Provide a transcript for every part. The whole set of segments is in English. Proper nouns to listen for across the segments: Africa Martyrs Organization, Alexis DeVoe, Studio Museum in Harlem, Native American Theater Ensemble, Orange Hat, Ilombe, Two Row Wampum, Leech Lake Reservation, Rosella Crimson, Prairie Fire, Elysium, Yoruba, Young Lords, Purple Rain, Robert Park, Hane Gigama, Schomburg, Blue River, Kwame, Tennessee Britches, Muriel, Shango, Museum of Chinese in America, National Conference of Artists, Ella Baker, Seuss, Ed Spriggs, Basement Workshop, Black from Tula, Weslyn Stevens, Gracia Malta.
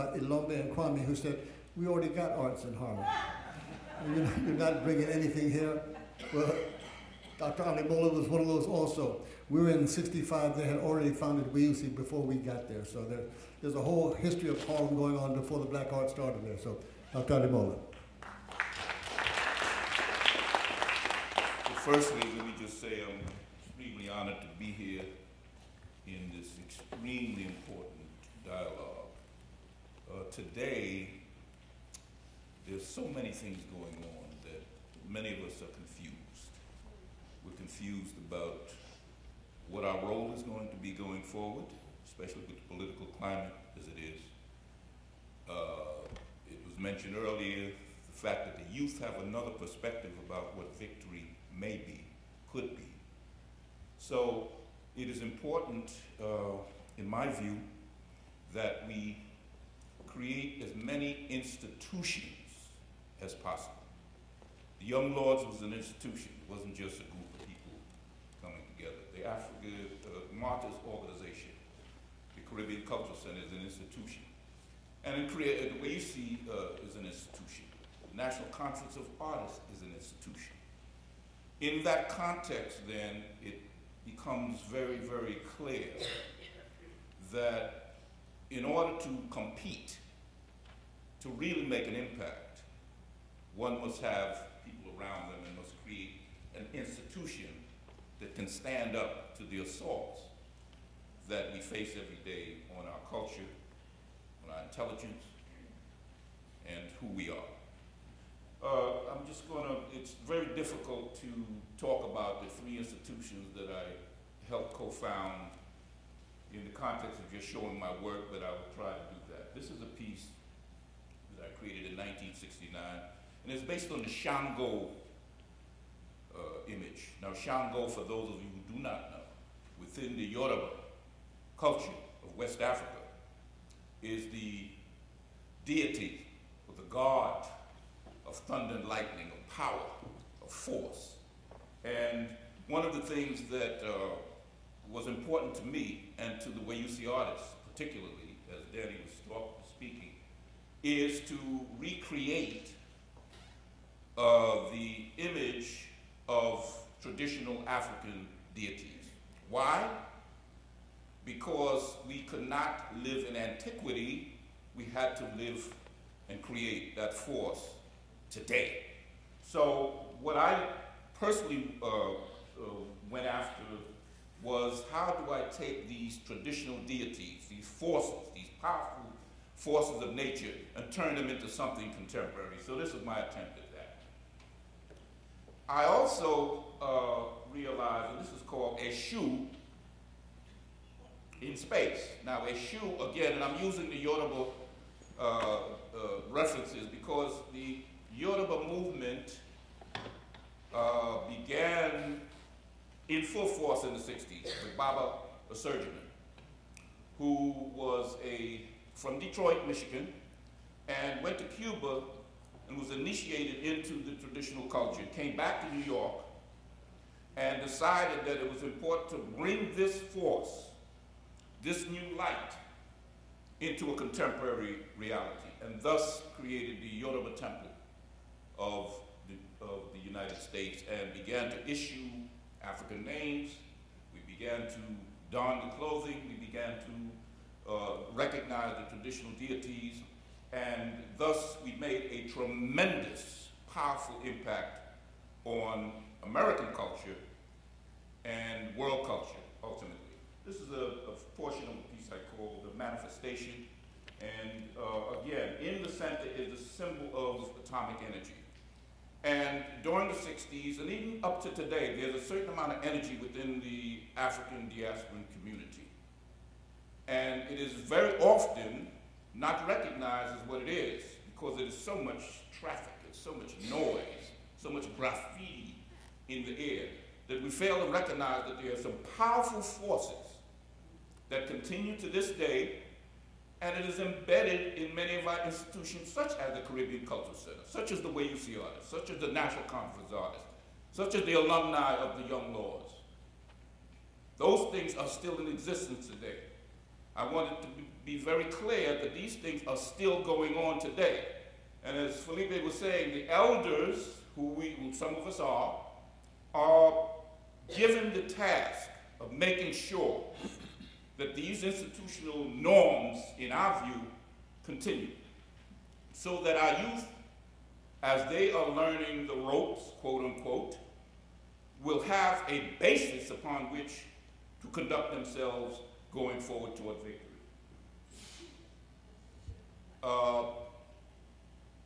about Ilombe and Kwame, who said, we already got arts in Harlem. You're not bringing anything here. Well, Dr. Adémólá was one of those also. We were in 65, they had already founded WAC before we got there. So there's a whole history of Harlem going on before the black arts started there. So Dr. Adémólá. Well, firstly, let me just say I'm extremely honored to be here in this extremely important dialogue. Today, there's so many things going on that many of us are confused. We're confused about what our role is going to be going forward, especially with the political climate as it is. It was mentioned earlier, the fact that the youth have another perspective about what victory may be, could be. So it is important, in my view, that we create as many institutions as possible. The Young Lords was an institution. It wasn't just a group of people coming together. The Africa Martyrs Organization, the Caribbean Cultural Center is an institution. And the WAC is an institution. The National Conference of Artists is an institution. In that context, then, it becomes very, very clear that in order to compete, to really make an impact, one must have people around them and must create an institution that can stand up to the assaults that we face every day on our culture, on our intelligence, and who we are. I'm just gonna, it's very difficult to talk about the three institutions that I helped co-found in the context of just showing my work, but I will try to do that. This is a piece that I created in 1969, and it's based on the Shango image. Now Shango, for those of you who do not know, within the Yoruba culture of West Africa, is the deity or the god of thunder and lightning, of power, of force. And one of the things that was important to me and to the WAC artists, particularly, as Danny was speaking, is to recreate the image of traditional African deities. Why? Because we could not live in antiquity, we had to live and create that force today. So what I personally went after was how do I take these traditional deities, these forces, these powerful forces of nature, and turn them into something contemporary. So this is my attempt at that. I also realized, and this is called Eshu in space. Now Eshu, again, and I'm using the Yoruba references because the Yoruba movement began in full force in the 60s with Baba Osergiman, who was from Detroit, Michigan, and went to Cuba and was initiated into the traditional culture, came back to New York, and decided that it was important to bring this force, this new light, into a contemporary reality, and thus created the Yoruba Temple of the United States, and began to issue African names. We began to don the clothing. We began to recognize the traditional deities, and thus we made a tremendous, powerful impact on American culture and world culture, ultimately. This is a portion of the piece I call The Manifestation, and again, in the center is the symbol of atomic energy. And during the 60s, and even up to today, there's a certain amount of energy within the African diasporan community. And it is very often not recognized as what it is, because there is so much traffic, there's so much noise, so much graffiti in the air, that we fail to recognize that there are some powerful forces that continue to this day, and it is embedded in many of our institutions, such as the Caribbean Cultural Center, such as the WAC Artists, such as the National Conference of Artists, such as the alumni of the Young Lords. Those things are still in existence today. I wanted to be very clear that these things are still going on today. And as Felipe was saying, the elders, who some of us are given the task of making sure that these institutional norms, in our view, continue. So that our youth, as they are learning the ropes, quote unquote, will have a basis upon which to conduct themselves going forward toward victory.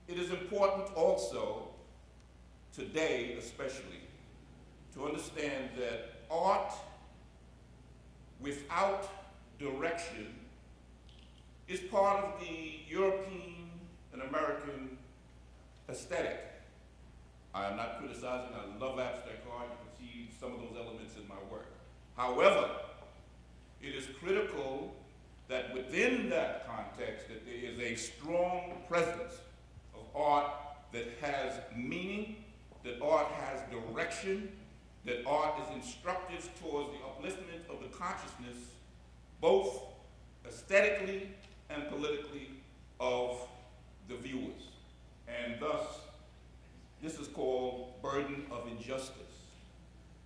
It is important also, today especially, to understand that art without direction is part of the European and American aesthetic. I am not criticizing, I love abstract art, you can see some of those elements in my work. However, it is critical that within that context that there is a strong presence of art that has meaning, that art has direction, that art is instructive towards the upliftment of the consciousness, both aesthetically and politically, of the viewers. And thus, this is called burden of injustice.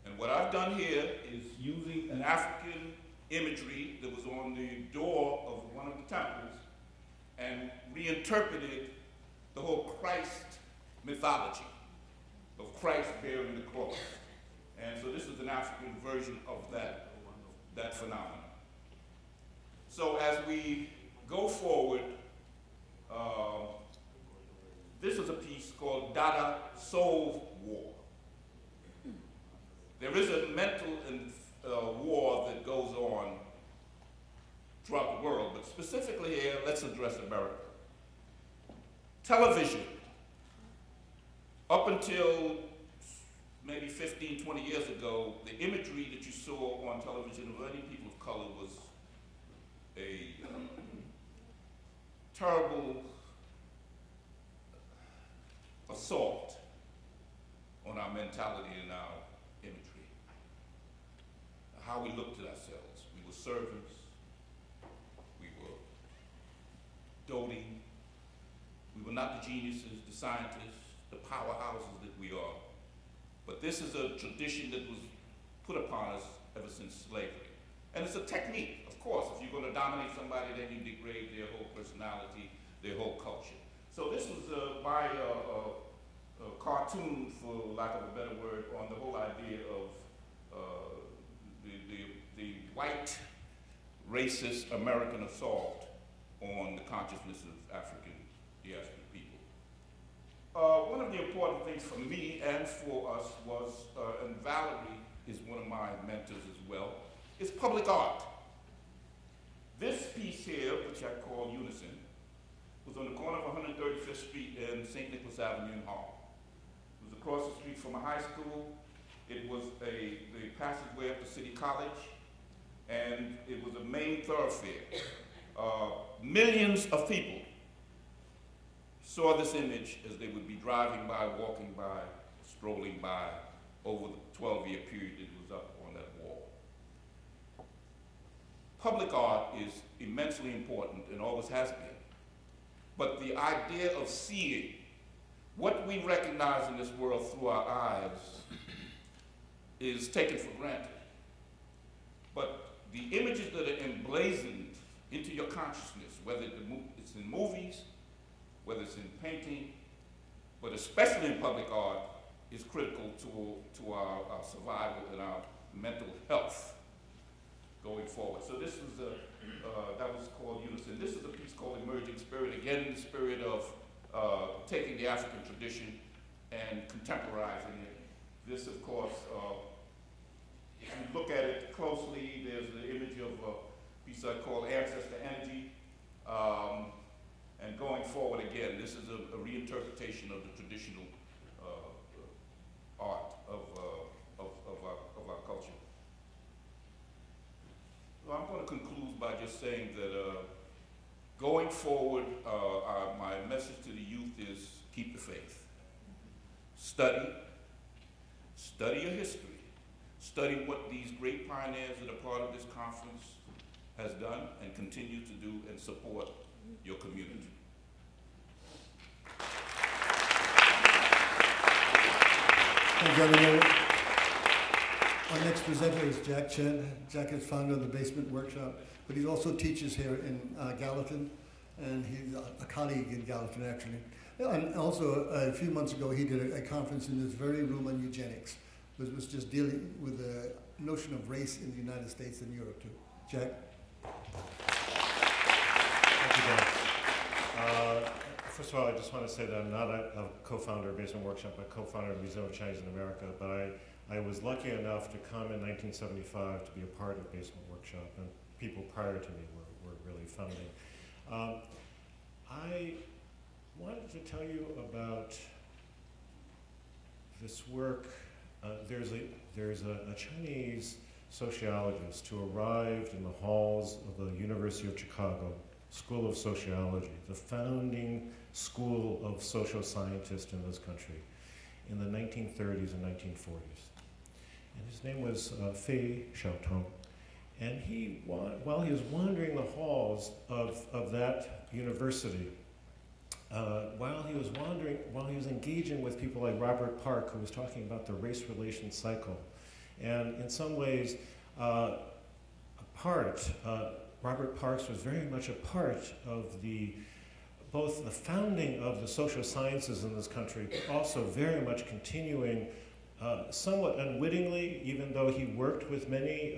And what I've done here is using an African imagery that was on the door of one of the temples and reinterpreted the whole Christ mythology of Christ bearing the cross. And so this is an African version of that phenomenon. So as we go forward, this is a piece called Dada Solve War. There is a mental and war that goes on throughout the world, but specifically here, let's address America. Television, up until maybe 15, 20 years ago, the imagery that you saw on television of any people of color was a terrible assault on our mentality and our imagery. How we looked at ourselves. We were servants, we were doting, we were not the geniuses, the scientists, the powerhouses that we are. But this is a tradition that was put upon us ever since slavery. And it's a technique, of course. If you're going to dominate somebody, then you degrade their whole personality, their whole culture. So this was my cartoon, for lack of a better word, on the whole idea of the white racist American assault on the consciousness of African diaspora people. One of the important things for me and for us was, and Valerie is one of my mentors as well, is public art. This piece here, which I call Unison, was on the corner of 135th Street and St. Nicholas Avenue in Harlem. It was across the street from a high school. It was the passageway up to City College, and it was a main thoroughfare. Millions of people saw this image as they would be driving by, walking by, strolling by over the 12-year period it was up on that wall. Public art is immensely important and always has been. But the idea of seeing what we recognize in this world through our eyes is taken for granted. But the images that are emblazoned into your consciousness, whether it's in movies, whether it's in painting, but especially in public art, is critical to our survival and our mental health going forward. So this is that was called Unison. This is a piece called Emerging Spirit, again in the spirit of taking the African tradition and contemporizing it. This, of course, if you look at it closely, there's the image of a piece I call Ancestor Energy. And going forward again, this is a reinterpretation of the traditional art of our culture. So I'm going to conclude by just saying that going forward, my message to the youth is keep the faith. Study. Study your history. Study what these great pioneers that are part of this conference has done and continue to do and support your community. Thank you, everybody. Our next presenter is Jack Chen. Jack is founder of the Basement Workshop, but he also teaches here in Gallatin, and he's a colleague in Gallatin, actually. And also, a few months ago, he did a conference in this very room on eugenics, which was just dealing with the notion of race in the United States and Europe, too. Jack? Thank you, Jack. First of all, I just want to say that I'm not a co-founder of Basement Workshop, but co-founder of Museum of Chinese in America, but I was lucky enough to come in 1975 to be a part of Basement Workshop, and people prior to me were really founding. I wanted to tell you about this work. There's a Chinese sociologist who arrived in the halls of the University of Chicago School of Sociology, the founding school of social scientists in this country, in the 1930s and 1940s. And his name was Fei Xiaotong. And he, while he was wandering the halls of that university, while he was engaging with people like Robert Park, who was talking about the race relations cycle. And in some ways, Robert Parks was very much a part of both the founding of the social sciences in this country, but also very much continuing somewhat unwittingly, even though he worked with many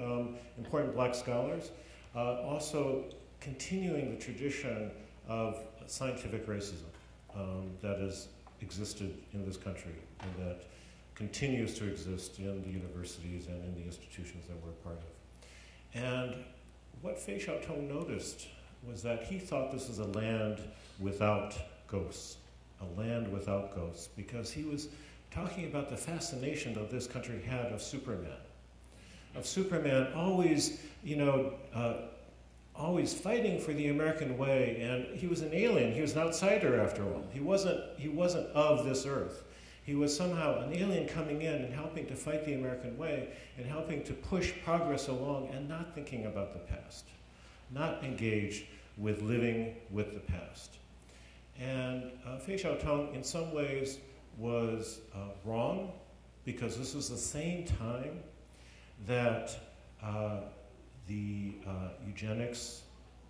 important black scholars, also continuing the tradition of scientific racism that has existed in this country and that continues to exist in the universities and in the institutions that we're a part of. And what Fei Xiaotong noticed was that he thought this was a land without ghosts, a land without ghosts, because he was talking about the fascination that this country had of Superman always, you know, always fighting for the American way, and he was an alien, he was an outsider after all. He wasn't of this earth. He was somehow an alien coming in and helping to fight the American way and helping to push progress along and not thinking about the past, not engaged with living with the past. And Fei Xiaotong in some ways was wrong, because this was the same time that the eugenics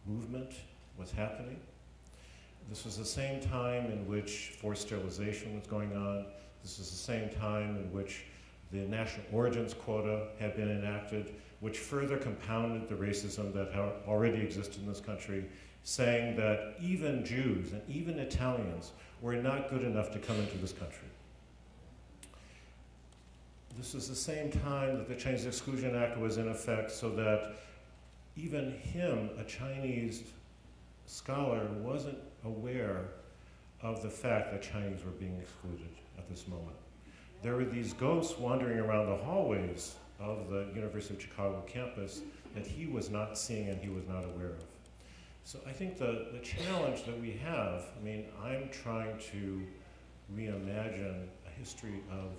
movement was happening. This was the same time in which forced sterilization was going on. This was the same time in which the national origins quota had been enacted, which further compounded the racism that had already existed in this country, saying that even Jews and even Italians were not good enough to come into this country. This was the same time that the Chinese Exclusion Act was in effect, so that even him, a Chinese scholar, wasn't aware of the fact that Chinese were being excluded at this moment. There were these ghosts wandering around the hallways of the University of Chicago campus that he was not seeing and he was not aware of. So I think the challenge that we have, I mean, I'm trying to reimagine a history of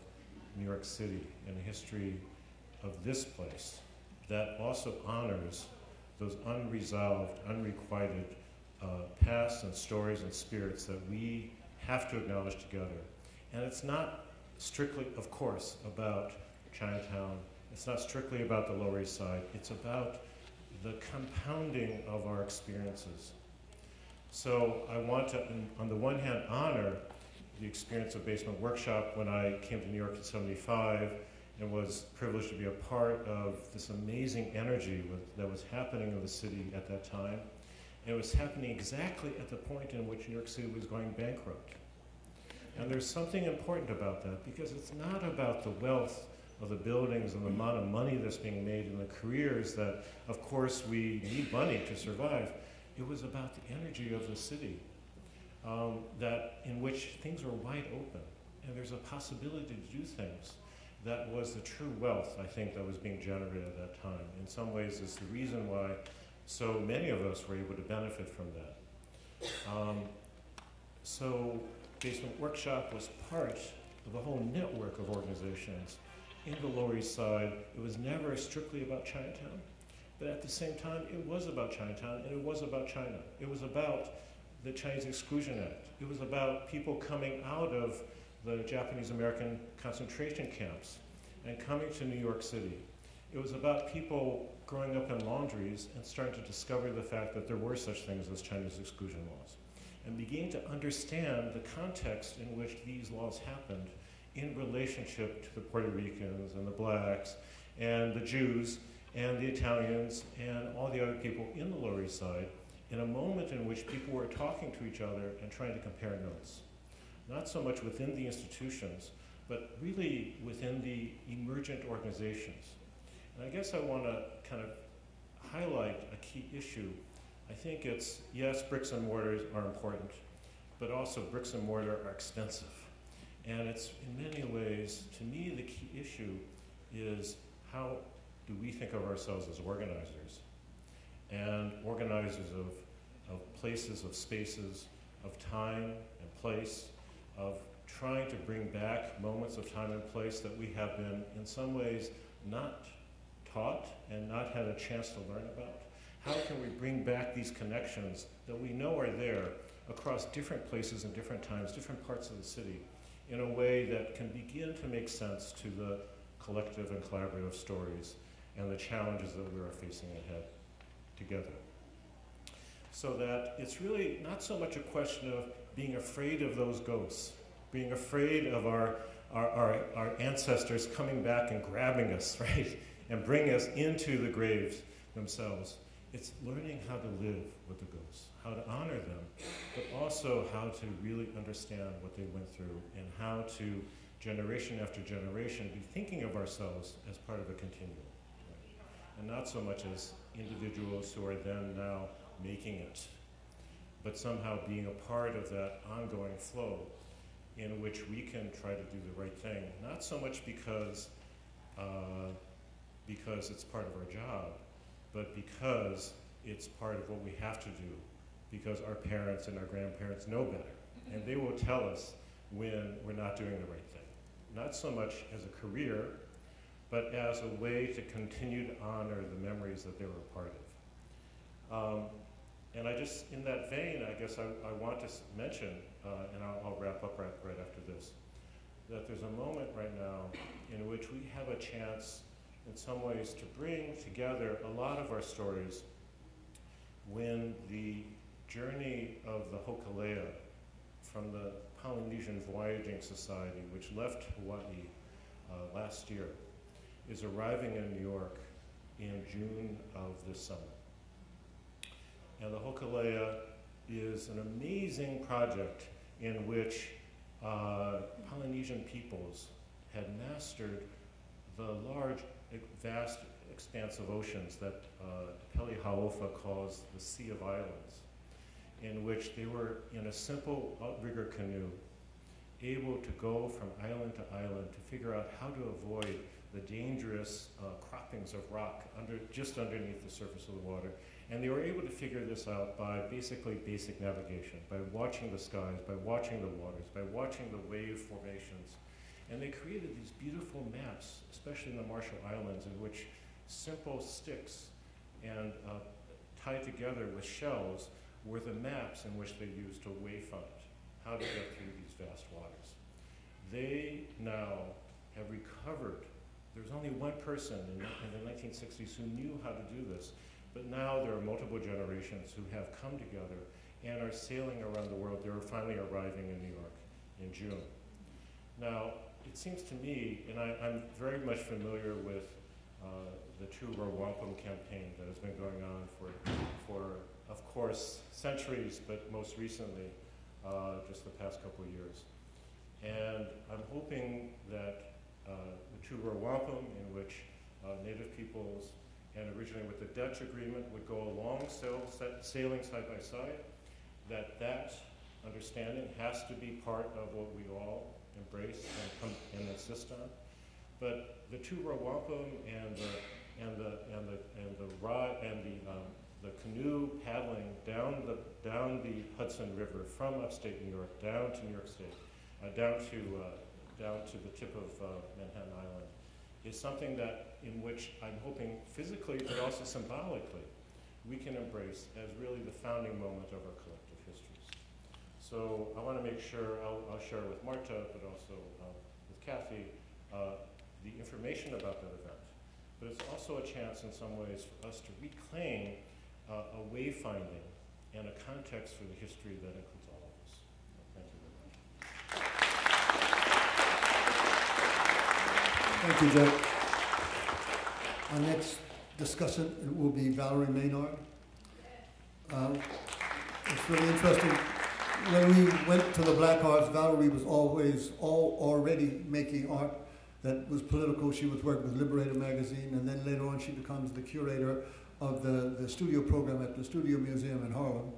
New York City and a history of this place that also honors those unresolved, unrequited past and stories and spirits that we have to acknowledge together. And it's not strictly, of course, about Chinatown. It's not strictly about the Lower East Side. It's about the compounding of our experiences. So I want to, on the one hand, honor the experience of Basement Workshop when I came to New York in '75 and was privileged to be a part of this amazing energy that was happening in the city at that time. It was happening exactly at the point in which New York City was going bankrupt. And there's something important about that, because it's not about the wealth of the buildings and the amount of money that's being made and the careers that, of course, we need money to survive. It was about the energy of the city, in which things were wide open. And there's a possibility to do things. That was the true wealth, I think, that was being generated at that time. In some ways, it's the reason why so many of us were able to benefit from that. So Basement Workshop was part of a whole network of organizations in the Lower East Side. It was never strictly about Chinatown. But at the same time, it was about Chinatown, and it was about China. It was about the Chinese Exclusion Act. It was about people coming out of the Japanese-American concentration camps and coming to New York City. It was about people growing up in laundries and starting to discover the fact that there were such things as Chinese exclusion laws, and beginning to understand the context in which these laws happened in relationship to the Puerto Ricans and the blacks and the Jews and the Italians and all the other people in the Lower East Side, in a moment in which people were talking to each other and trying to compare notes. Not so much within the institutions, but really within the emergent organizations. And I guess I want to kind of highlight a key issue. I think it's, yes, bricks and mortars are important, but also bricks and mortar are expensive. And it's, in many ways, to me, the key issue is how do we think of ourselves as organizers, and organizers of places, of spaces, of time and place, of trying to bring back moments of time and place that we have been, in some ways, not taught and not had a chance to learn about. How can we bring back these connections that we know are there across different places and different times, different parts of the city, in a way that can begin to make sense to the collective and collaborative stories and the challenges that we are facing ahead together? So that it's really not so much a question of being afraid of those ghosts, being afraid of our ancestors coming back and grabbing us, right? And bringing us into the graves themselves. It's learning how to live with the ghosts, how to honor them, but also how to really understand what they went through and how to, generation after generation, be thinking of ourselves as part of a continuum. Right? And not so much as individuals who are then now making it, but somehow being a part of that ongoing flow in which we can try to do the right thing, not so much because it's part of our job, but because it's part of what we have to do, because our parents and our grandparents know better, and they will tell us when we're not doing the right thing. Not so much as a career, but as a way to continue to honor the memories that they were a part of. And I just, in that vein, I guess I want to mention, and I'll wrap up right after this, that there's a moment right now in which we have a chance in some ways to bring together a lot of our stories when the journey of the Hokulea from the Polynesian Voyaging Society, which left Hawaii last year, is arriving in New York in June of this summer. And the Hokulea is an amazing project in which Polynesian peoples had mastered the large, vast expanse of oceans that Pelehaofa calls the Sea of Islands, in which they were, in a simple outrigger canoe, able to go from island to island to figure out how to avoid the dangerous croppings of rock just underneath the surface of the water. And they were able to figure this out by basically basic navigation, by watching the skies, by watching the waters, by watching the wave formations. And they created these beautiful maps, especially in the Marshall Islands, in which simple sticks and tied together with shells were the maps in which they used to wayfind how to get through these vast waters. They now have recovered. There's only one person in the 1960s who knew how to do this, but now there are multiple generations who have come together and are sailing around the world. They're finally arriving in New York in June. Now, it seems to me, and I'm very much familiar with the Two Row Wampum campaign that has been going on for of course, centuries, but most recently, just the past couple of years. And I'm hoping that the Two Row Wampum, in which Native peoples, and originally with the Dutch agreement, would go along sailing side by side, that understanding has to be part of what we all embrace and insist on. But the Two Row Wampum and the canoe paddling down the Hudson River from upstate New York down to New York State, down to the tip of Manhattan Island, is something that in which I'm hoping physically but also symbolically we can embrace as really the founding moment of our collective histories. So I want to make sure I'll share with Marta, but also with Kathy, the information about that event. But it's also a chance in some ways for us to reclaim a wayfinding and a context for the history that includes all of us. So thank you very much. Thank you, Jeff. Our next discussant will be Valerie Maynard. It's really interesting. When we went to the Black Arts, Valerie was always already making art that was political. She was working with Liberator magazine, and then later on she becomes the curator of the studio program at the Studio Museum in Harlem,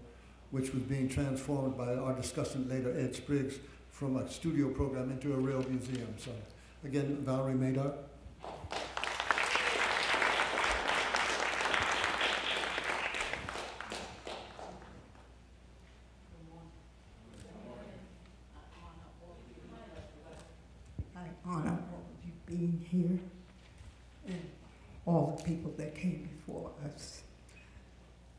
which was being transformed by our discussant later, Ed Spriggs, from a studio program into a real museum. So again, Valerie Maynard. Here and all the people that came before us.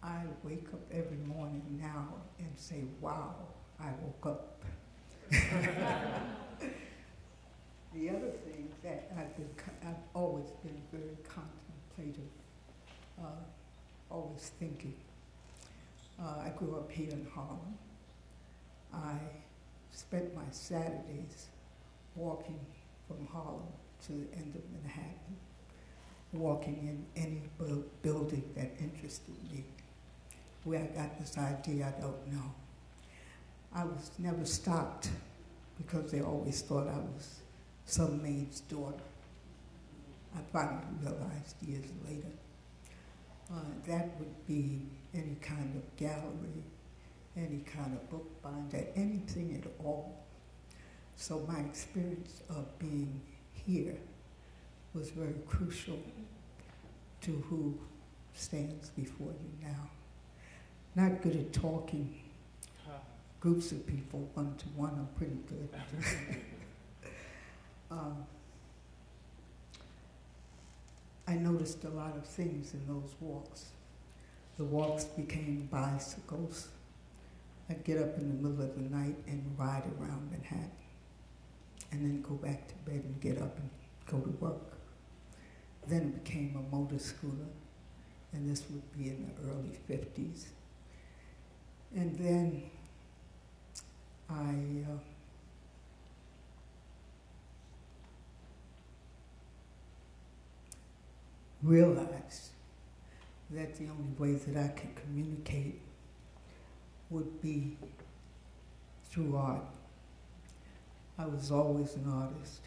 I wake up every morning now and say, wow, I woke up. The other thing that I've always been very contemplative, always thinking. I grew up here in Harlem. I spent my Saturdays walking from Harlem to the end of Manhattan, walking in any building that interested me. Where I got this idea, I don't know. I was never stopped because they always thought I was some maid's daughter. I finally realized years later. That would be any kind of gallery, any kind of bookbinder, anything at all. So my experience of being here was very crucial to who stands before you now. Not good at talking. Groups of people, one-to-one, are pretty good. I noticed a lot of things in those walks. The walks became bicycles. I'd get up in the middle of the night and ride around Manhattan, and then go back to bed and get up and go to work. Then it became a motor scooter, and this would be in the early 50s. And then I realized that the only way that I could communicate would be through art. I was always an artist.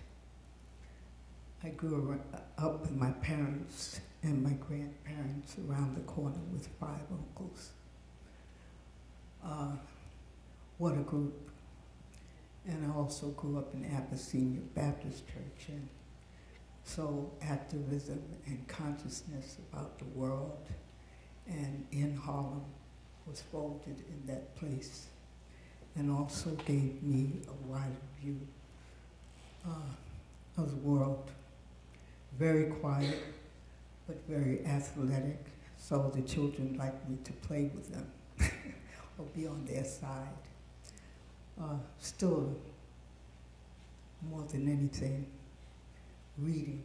I grew up with my parents and my grandparents around the corner with 5 uncles. What a group. And I also grew up in Abyssinia Baptist Church. And so activism and consciousness about the world and in Harlem was folded in that place, and also gave me a wider view of the world. Very quiet, but very athletic, so the children liked me to play with them or be on their side. Still, more than anything, reading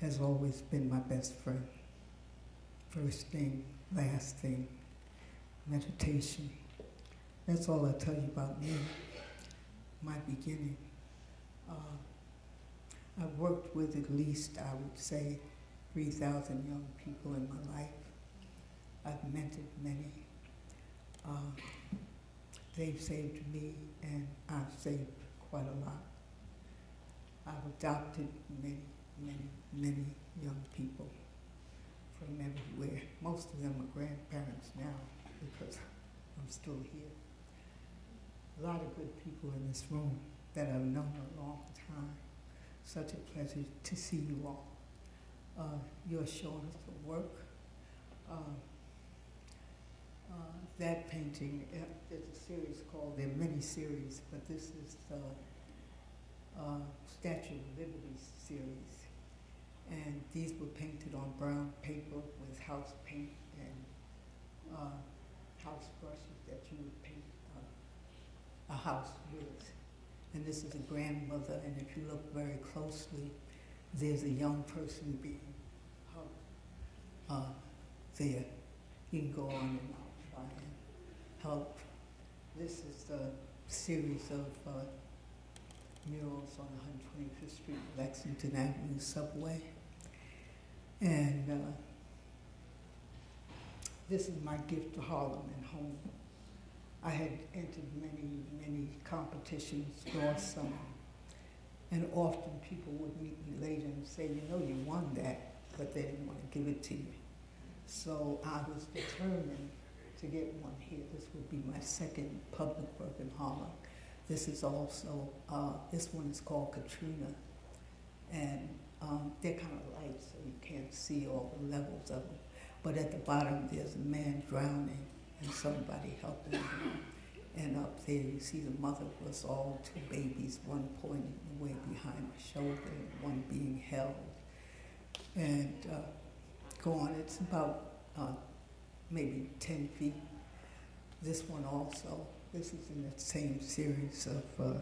has always been my best friend. First thing, last thing, meditation. That's all I tell you about me, my beginning. I worked with at least, I would say, 3,000 young people in my life. I've mentored many. They've saved me, and I've saved quite a lot. I've adopted many, many, many young people from everywhere. Most of them are grandparents now because I'm still here. A lot of good people in this room that I've known a long time. Such a pleasure to see you all. Your shoulders of work. That painting, there's a series called, there are many series, but this is Statue of Liberty series. And these were painted on brown paper with house paint and house brushes that you would paint a house with. And this is a grandmother, and if you look very closely, there's a young person being helped there. You can go on and try and help. This is the series of murals on 125th Street, Lexington Avenue subway. And this is my gift to Harlem and home. I had entered many competitions last summer. And often people would meet me later and say, you know, you won that, but they didn't want to give it to you. So I was determined to get one here. This would be my second public work in Harlem. This is also, this one is called Katrina. And they're kind of light, so you can't see all the levels of them. But at the bottom, there's a man drowning and somebody helping him. And up there, you see the mother was all two babies, one pointing way behind the shoulder, and one being held. And go on, it's about maybe 10 feet. This one also. This is in the same series of the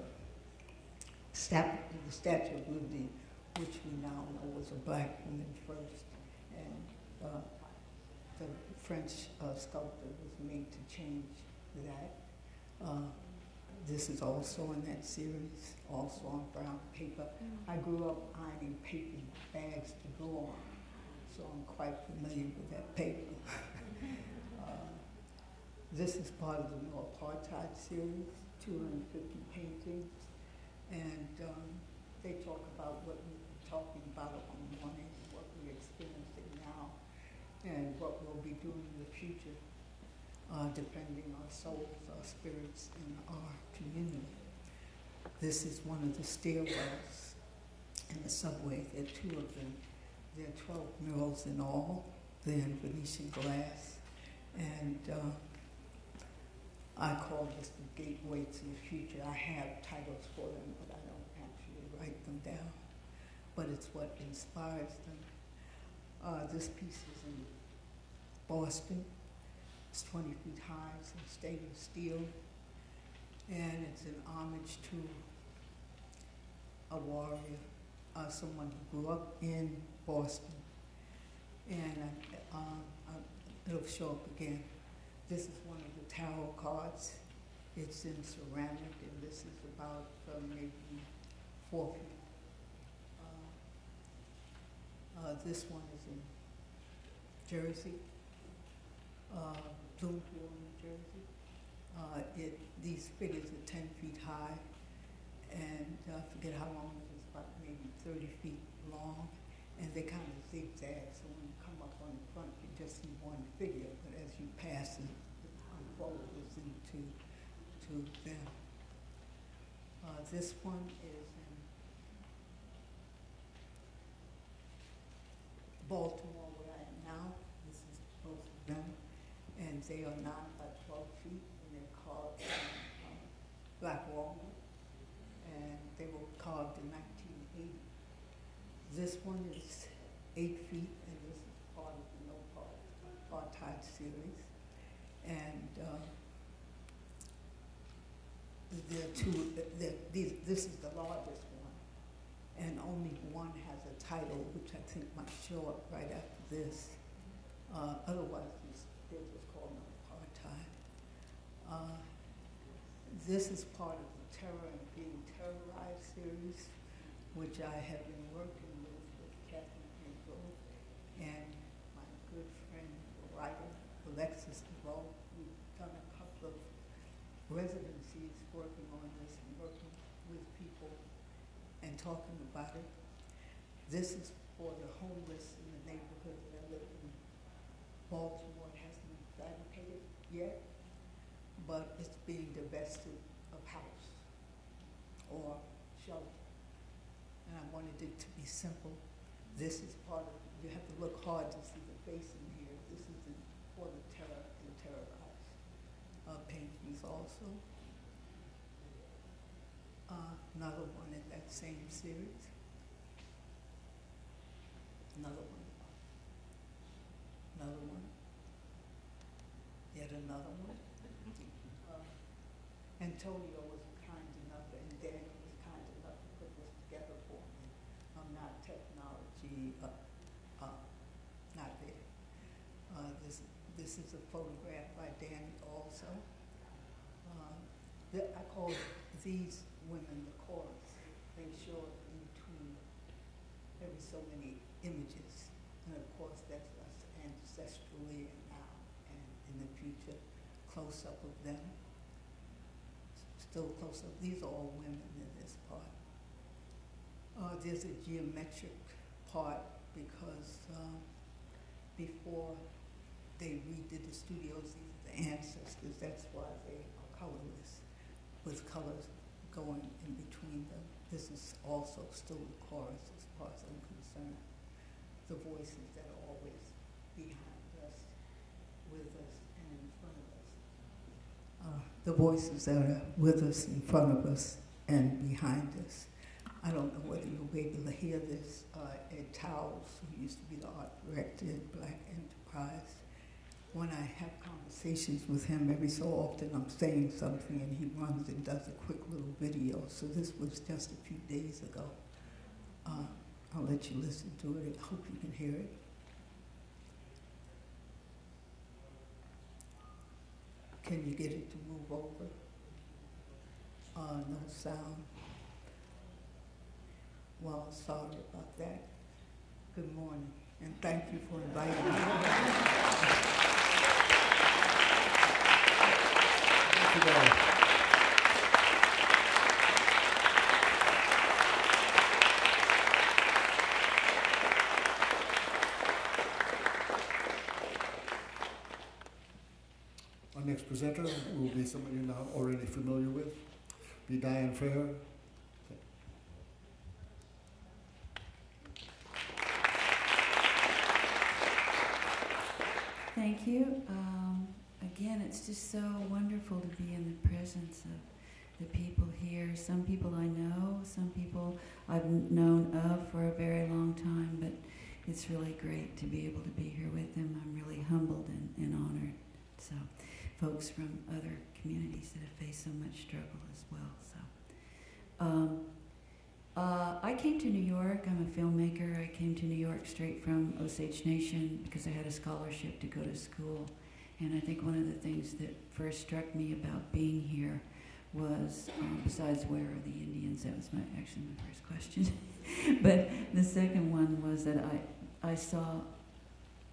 Statue of Liberty, which we now know was a black woman first. And the French sculptor was made to change that. This is also in that series, also on brown paper. I grew up ironing paper bags to go on, so I'm quite familiar with that paper. This is part of the No Apartheid series, 250 paintings. And they talk about what we were talking about on the morning, what we're experiencing now, and what we'll be doing in the future, defending our souls, our spirits, and our community. This is one of the stairwells in the subway. There are two of them. There are 12 murals in all. They're in Venetian glass. And I call this the gateway to the future. I have titles for them, but I don't actually write them down. But it's what inspires them. This piece is in Boston. It's 20 feet high, it's in stainless steel. And it's an homage to a warrior, someone who grew up in Boston. And it'll show up again. This is one of the tarot cards. It's in ceramic, and this is about maybe 4 feet. This one is in Jersey, Bloomfield, New Jersey. These figures are 10 feet high, and I forget how long it is, about maybe 30 feet long, and they kind of zigzag, so when you come up on the front, you just see one figure, but as you pass it, unfolds into them. This one is in Baltimore, where I am now. This is both of them, and they are 9 by 12 feet, and they're carved in black walnut, and they were carved in 1980. This one is 8 feet, and this is part of the No Apartheid series. And there are two, this is the largest one, and only one has a title, which I think might show up right after this. Otherwise, they're just called No Apartheid. This is part of the Terror and Being Terrorized series, which I have been working with Catherine Hinkle and my good friend, the writer, Alexis DeVoe. We've done a couple of residencies working on this and working with people and talking about it. This is for the homeless in the neighborhood that I live in. Baltimore hasn't been fabricated yet, but it's being divested of house or shelter. And I wanted it to be simple. This is part of, you have to look hard to see the face in here. This is in, for the terror and terrorized paintings also. another one in that same series. Another one. Another one. Yet another one. Antonio was kind enough, and Daniel was kind enough to put this together for me. I'm not technology, not there. This is a photograph by Daniel also. I call these women the chorus. They show up in between every so many images. And of course, that's us ancestrally and now and in the future. Close up of them. Still close up. These are all women in this part. There's a geometric part because before they redid the studios, these are the ancestors. That's why they are colorless, with colors going in between them. This is also still the chorus as far as I'm concerned. The voices that are always behind us, with us, and in front of us. The voices that are with us, in front of us, and behind us. I don't know whether you'll be able to hear this. Ed Towles, who used to be the art director at Black Enterprise, when I have conversations with him every so often, I'm saying something and he runs and does a quick little video. So this was just a few days ago. I'll let you listen to it. I hope you can hear it. Can you get it to move over? No sound. Well, sorry about that. Good morning, and thank you for inviting me. Thank you, guys. Our next presenter will be someone you're now already familiar with, be Diane Fair. Thank you. Again, it's just so wonderful to be in the presence of the people here. Some people I know, some people I've known of for a very long time, but it's really great to be able to be here with them. I'm really humbled and honored. So, folks from other communities that have faced so much struggle as well. So, I came to New York. I'm a filmmaker. I came to New York straight from Osage Nation because I had a scholarship to go to school. And I think one of the things that first struck me about being here was, besides where are the Indians, that was actually my first question. But the second one was that I saw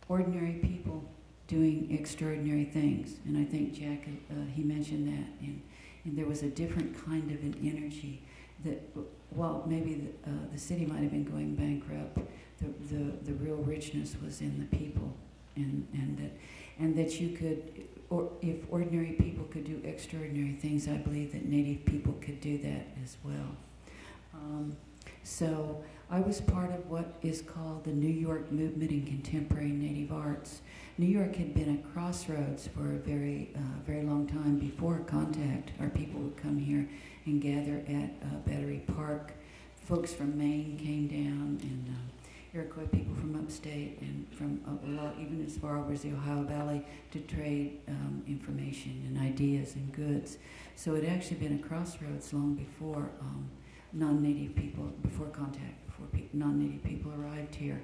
ordinary people doing extraordinary things. And I think Jack, he mentioned that. And there was a different kind of an energy that, while maybe the city might have been going bankrupt, the real richness was in the people. And that you could, or if ordinary people could do extraordinary things, I believe that Native people could do that as well. So I was part of what is called the New York Movement in Contemporary Native Arts. New York had been a crossroads for a very long time before Contact. Our people would come here and gather at Battery Park. Folks from Maine came down and Iroquois people from upstate and from even as far over as the Ohio Valley to trade information and ideas and goods. So it had actually been a crossroads long before non-Native people, before Contact, before non-Native people arrived here.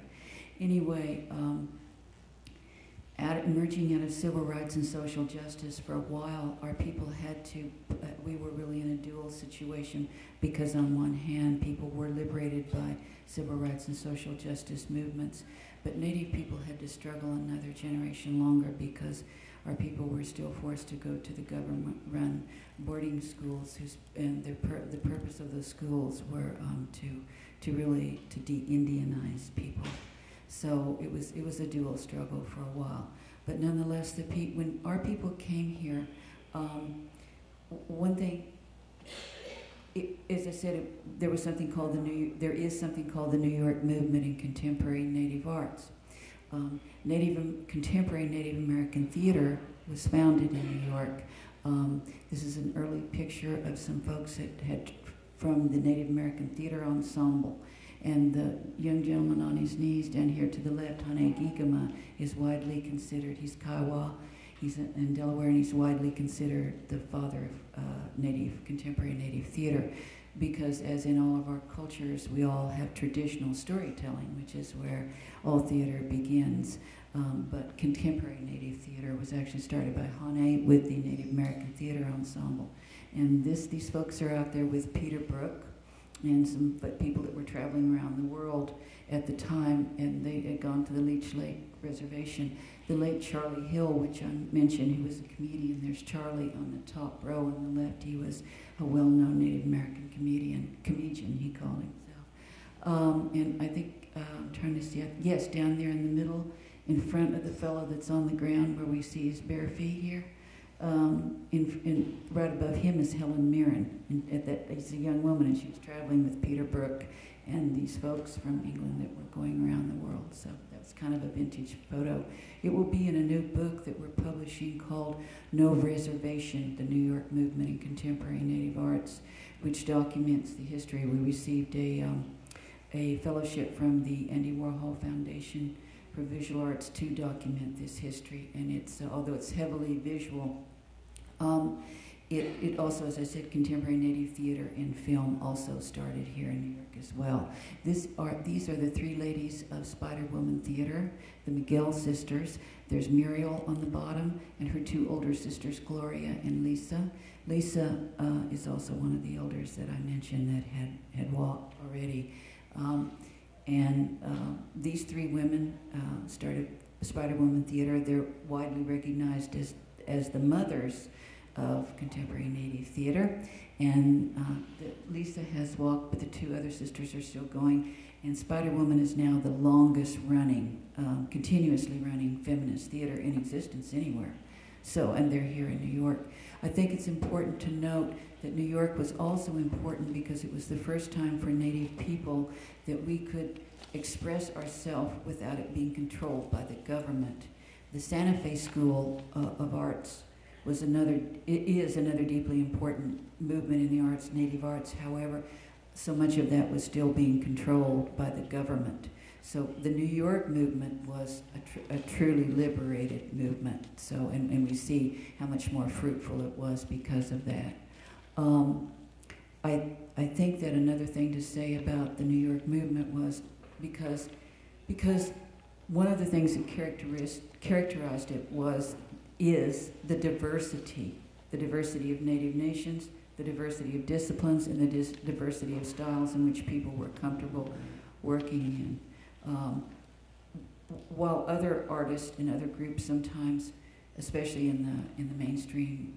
Anyway, emerging out of civil rights and social justice for a while, our people had to, we were really in a dual situation because on one hand, people were liberated by civil rights and social justice movements, but Native people had to struggle another generation longer because our people were still forced to go to the government-run boarding schools, and the purpose of those schools were to de-Indianize people. So it was a dual struggle for a while, but nonetheless, when our people came here, one thing. As I said, there is something called the New York Movement in Contemporary Native Arts. Contemporary Native American Theater was founded in New York. This is an early picture of some folks that had from the Native American Theater Ensemble. And the young gentleman on his knees down here to the left, Hane Gigama, is widely considered, he's Kiowa, he's in Delaware, and he's widely considered the father of contemporary Native theater, because as in all of our cultures, we all have traditional storytelling, which is where all theater begins. But contemporary Native theater was actually started by Hane with the Native American Theater Ensemble. And these folks are out there with Peter Brook and some people that were traveling around the world at the time, and they had gone to the Leech Lake Reservation. The late Charlie Hill, which I mentioned, who was a comedian, there's Charlie on the top row on the left. He was a well-known Native American comedian he called himself. And I think, I'm trying to see, yes, down there in the middle, in front of the fellow that's on the ground where we see his bare feet here, right above him is Helen Mirren. She's a young woman, and she was traveling with Peter Brook and these folks from England that were going around the world. So that's kind of a vintage photo. It will be in a new book that we're publishing called No Reservation, the New York Movement in Contemporary Native Arts, which documents the history. We received a fellowship from the Andy Warhol Foundation for Visual Arts to document this history, and it's, although it's heavily visual, it also, as I said, contemporary Native theater and film also started here in New York as well. These are the three ladies of Spider Woman Theater, the Miguel sisters. There's Muriel on the bottom, and her two older sisters, Gloria and Lisa. Lisa is also one of the elders that I mentioned that had walked already. And these three women started Spider Woman Theater. They're widely recognized as the mothers of contemporary Native theater. And Lisa has walked, but the two other sisters are still going. And Spider Woman is now the longest running, continuously running feminist theater in existence anywhere. So, and they're here in New York. I think it's important to note that New York was also important because it was the first time for Native people that we could express ourselves without it being controlled by the government. The Santa Fe School of Arts was is another deeply important movement in the arts, Native arts. However, so much of that was still being controlled by the government. So the New York movement was a truly liberated movement. So, and we see how much more fruitful it was because of that. I think that another thing to say about the New York movement was because one of the things that characterized it is the diversity of Native nations, the diversity of disciplines, and the diversity of styles in which people were comfortable working in. While other artists and other groups sometimes, especially in the mainstream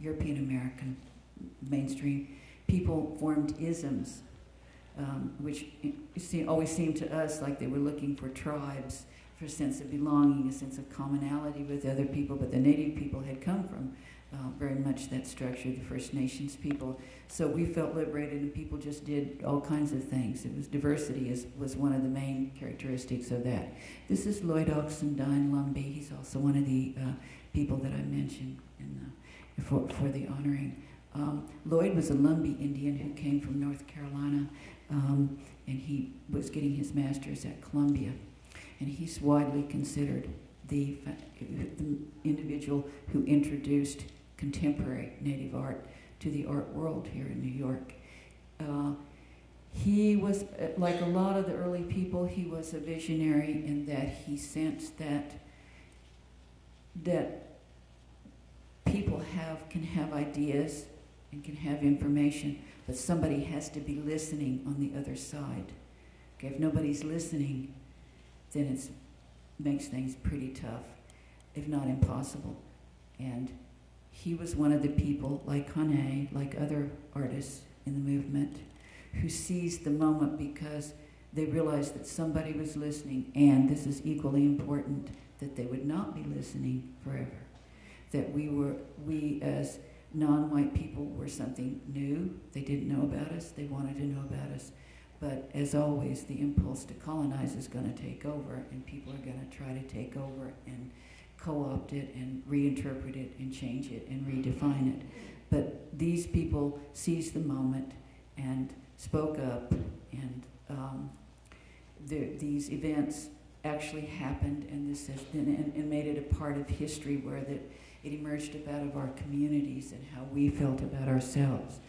European American mainstream, people formed isms, which always seemed to us like they were looking for tribes, for a sense of belonging, a sense of commonality with other people, but the Native people had come from very much that structure, the First Nations people. So we felt liberated, and people just did all kinds of things. It was diversity was one of the main characteristics of that. This is Lloyd Oxendine Lumbee. He's also one of the people that I mentioned for the honoring. Lloyd was a Lumbee Indian who came from North Carolina, and he was getting his master's at Columbia. And he's widely considered the individual who introduced contemporary Native art to the art world here in New York. He was, like a lot of the early people, he was a visionary in that he sensed that people can have ideas and can have information, but somebody has to be listening on the other side. Okay, if nobody's listening, then it makes things pretty tough, if not impossible. And he was one of the people, like Hane, like other artists in the movement, who seized the moment because they realized that somebody was listening, and this is equally important, that they would not be listening forever. That we as non-white people were something new. They didn't know about us, they wanted to know about us. But as always, the impulse to colonize is going to take over, and people are going to try to take over and co-opt it and reinterpret it and change it and redefine it. But these people seized the moment and spoke up, and these events actually happened, and this has been, and made it a part of history where that it emerged about of our communities and how we felt about ourselves.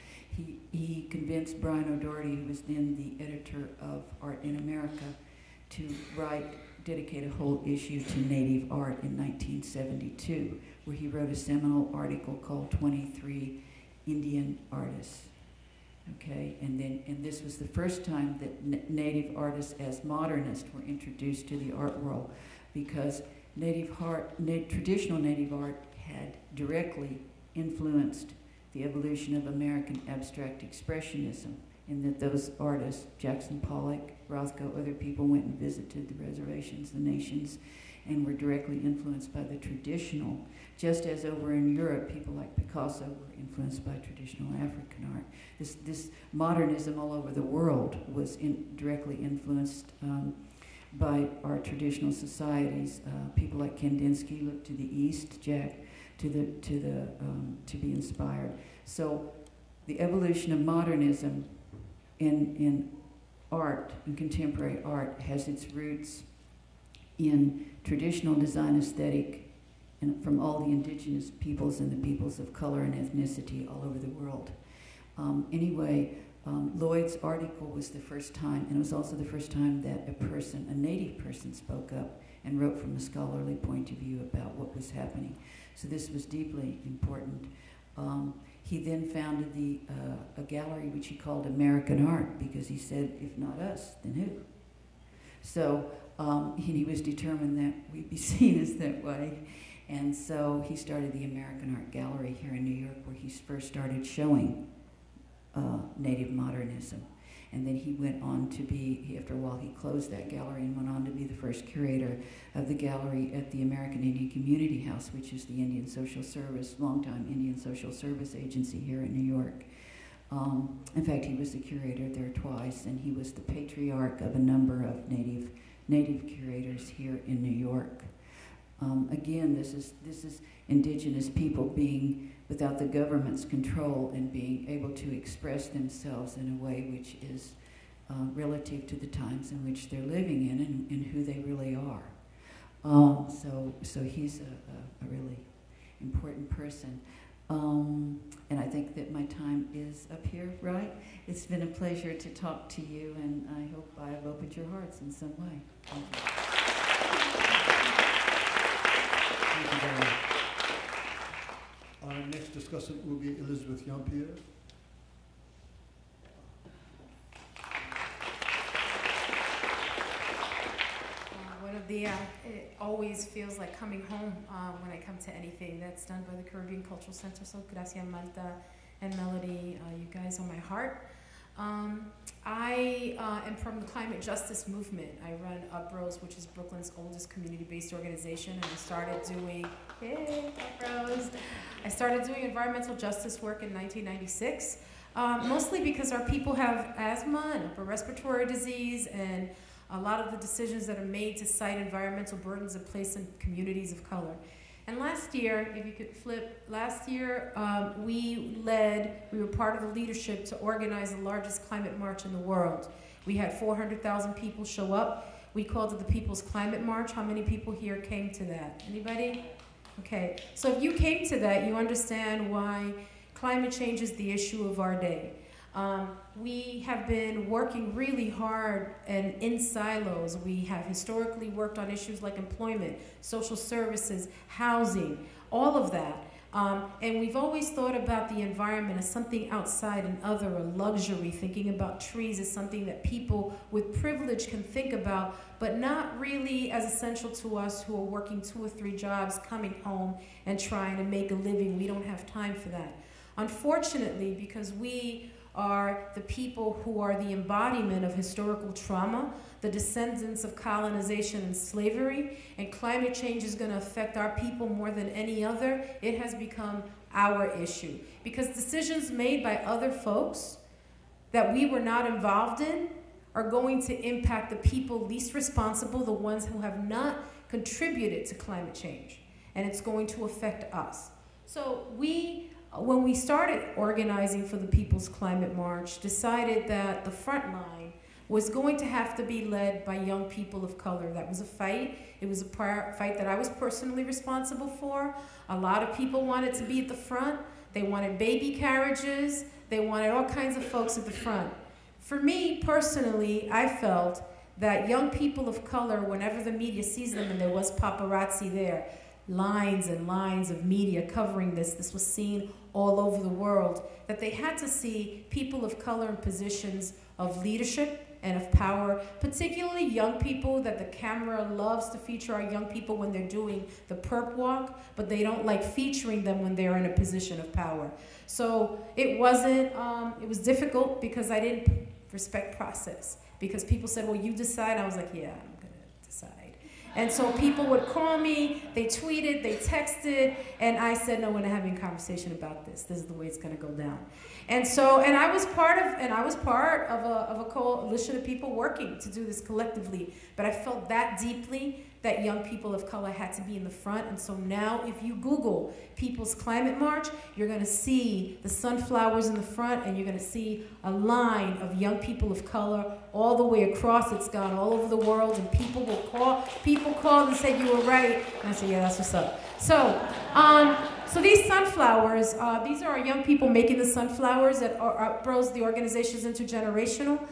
He convinced Brian O'Doherty, who was then the editor of Art in America, to dedicate a whole issue to Native art in 1972, where he wrote a seminal article called 23 Indian Artists. Okay, and this was the first time that Native artists as modernists were introduced to the art world, because Native art, traditional Native art had directly influenced the evolution of American abstract expressionism, and that those artists, Jackson Pollock, Rothko, other people went and visited the reservations, the nations, and were directly influenced by the traditional, just as over in Europe, people like Picasso were influenced by traditional African art. This modernism all over the world was directly influenced by our traditional societies. People like Kandinsky looked to the East, Jack, to be inspired. So the evolution of modernism in art, in contemporary art, has its roots in traditional design aesthetic and from all the indigenous peoples and the peoples of color and ethnicity all over the world. Lloyd's article was the first time, and it was also the first time that a person, a Native person, spoke up and wrote from a scholarly point of view about what was happening. So this was deeply important. He then founded a gallery which he called American Art, because he said, if not us, then who? So he was determined that we'd be seen as that way. And so he started the American Art Gallery here in New York, where he first started showing Native modernism. And then he went on to be, after a while he closed that gallery and went on to be the first curator of the gallery at the American Indian Community House, which is the Indian Social Service, longtime Indian Social Service agency here in New York. In fact, he was the curator there twice, and he was the patriarch of a number of Native curators here in New York. Again, this is indigenous people being without the government's control and being able to express themselves in a way which is relative to the times in which they're living in and who they really are. So he's a really important person. And I think that my time is up here, right? It's been a pleasure to talk to you, and I hope I have opened your hearts in some way. Thank you. Thank you very much. Our next discussant will be Elizabeth Yampierre. One of the, it always feels like coming home when I come to anything that's done by the Caribbean Cultural Center. So Gracia Malta and Melody, you guys on my heart. I am from the climate justice movement. I run UPROSE, which is Brooklyn's oldest community-based organization, and I started doing, hey, UPROSE. I started doing environmental justice work in 1996, mostly because our people have asthma and upper respiratory disease, and a lot of the decisions that are made to cite environmental burdens are placed in communities of color. And last year, if you could flip, last year we were part of the leadership to organize the largest climate march in the world. We had 400,000 people show up. We called it the People's Climate March. How many people here came to that? Anybody? Okay, so if you came to that, you understand why climate change is the issue of our day. We have been working really hard and in silos. We have historically worked on issues like employment, social services, housing, all of that. And we've always thought about the environment as something outside and other, a luxury, thinking about trees as something that people with privilege can think about, but not really as essential to us who are working 2 or 3 jobs, coming home and trying to make a living. We don't have time for that. Unfortunately, because we are the people who are the embodiment of historical trauma, the descendants of colonization and slavery, and climate change is going to affect our people more than any other, it has become our issue. Because decisions made by other folks that we were not involved in are going to impact the people least responsible, the ones who have not contributed to climate change, and it's going to affect us. So we when we started organizing for the People's Climate March, decided that the front line was going to have to be led by young people of color. That was a fight. It was a fight that I was personally responsible for. A lot of people wanted to be at the front. They wanted baby carriages. They wanted all kinds of folks at the front. For me, personally, I felt that young people of color, whenever the media sees them, and there was paparazzi there, lines and lines of media covering this, this was seen all over the world, that they had to see people of color in positions of leadership and of power, particularly young people, that the camera loves to feature our young people when they're doing the perp walk, but they don't like featuring them when they're in a position of power. So it wasn't, it was difficult because I didn't respect process, because people said, well, you decide. I was like, yeah, I'm gonna decide. And so people would call me, they tweeted, they texted, and I said, no, we're not having a conversation about this. This is the way it's gonna go down. And so, and I was part of, a coalition of people working to do this collectively, but I felt that deeply that young people of color had to be in the front. And so now if you Google People's Climate March, you're gonna see the sunflowers in the front, and you're gonna see a line of young people of color all the way across. It's gone all over the world, and people will call, people called and said, you were right. And I said, yeah, that's what's up. So, so these sunflowers, these are our young people making the sunflowers that outgrows the organization's intergenerational.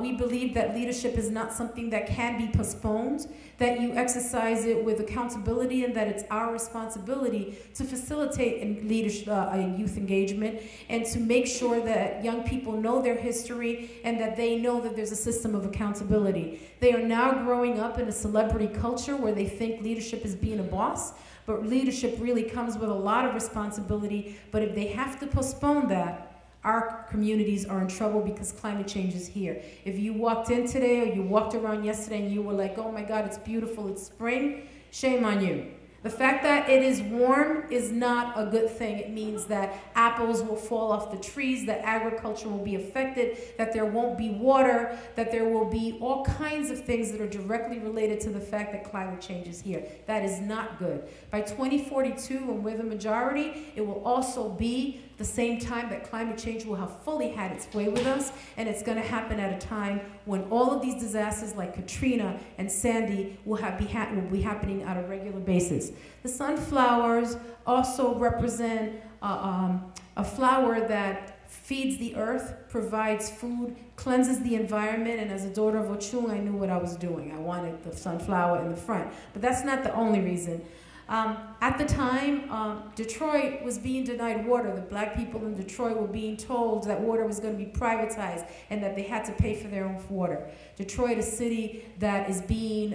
We believe that leadership is not something that can be postponed, that you exercise it with accountability, and that it's our responsibility to facilitate youth engagement and to make sure that young people know their history and that they know that there's a system of accountability. They are now growing up in a celebrity culture where they think leadership is being a boss, but leadership really comes with a lot of responsibility. But if they have to postpone that, our communities are in trouble because climate change is here. If you walked in today or you walked around yesterday and you were like, oh my God, it's beautiful, it's spring, shame on you. The fact that it is warm is not a good thing. It means that apples will fall off the trees, that agriculture will be affected, that there won't be water, that there will be all kinds of things that are directly related to the fact that climate change is here. That is not good. By 2042, when we're the majority, it will also be the same time that climate change will have fully had its way with us, and it's gonna happen at a time when all of these disasters like Katrina and Sandy will be happening on a regular basis. The sunflowers also represent a flower that feeds the earth, provides food, cleanses the environment, and as a daughter of Ochun, I knew what I was doing. I wanted the sunflower in the front, but that's not the only reason. At the time, Detroit was being denied water. The black people in Detroit were being told that water was going to be privatized and that they had to pay for their own water. Detroit, a city that is being,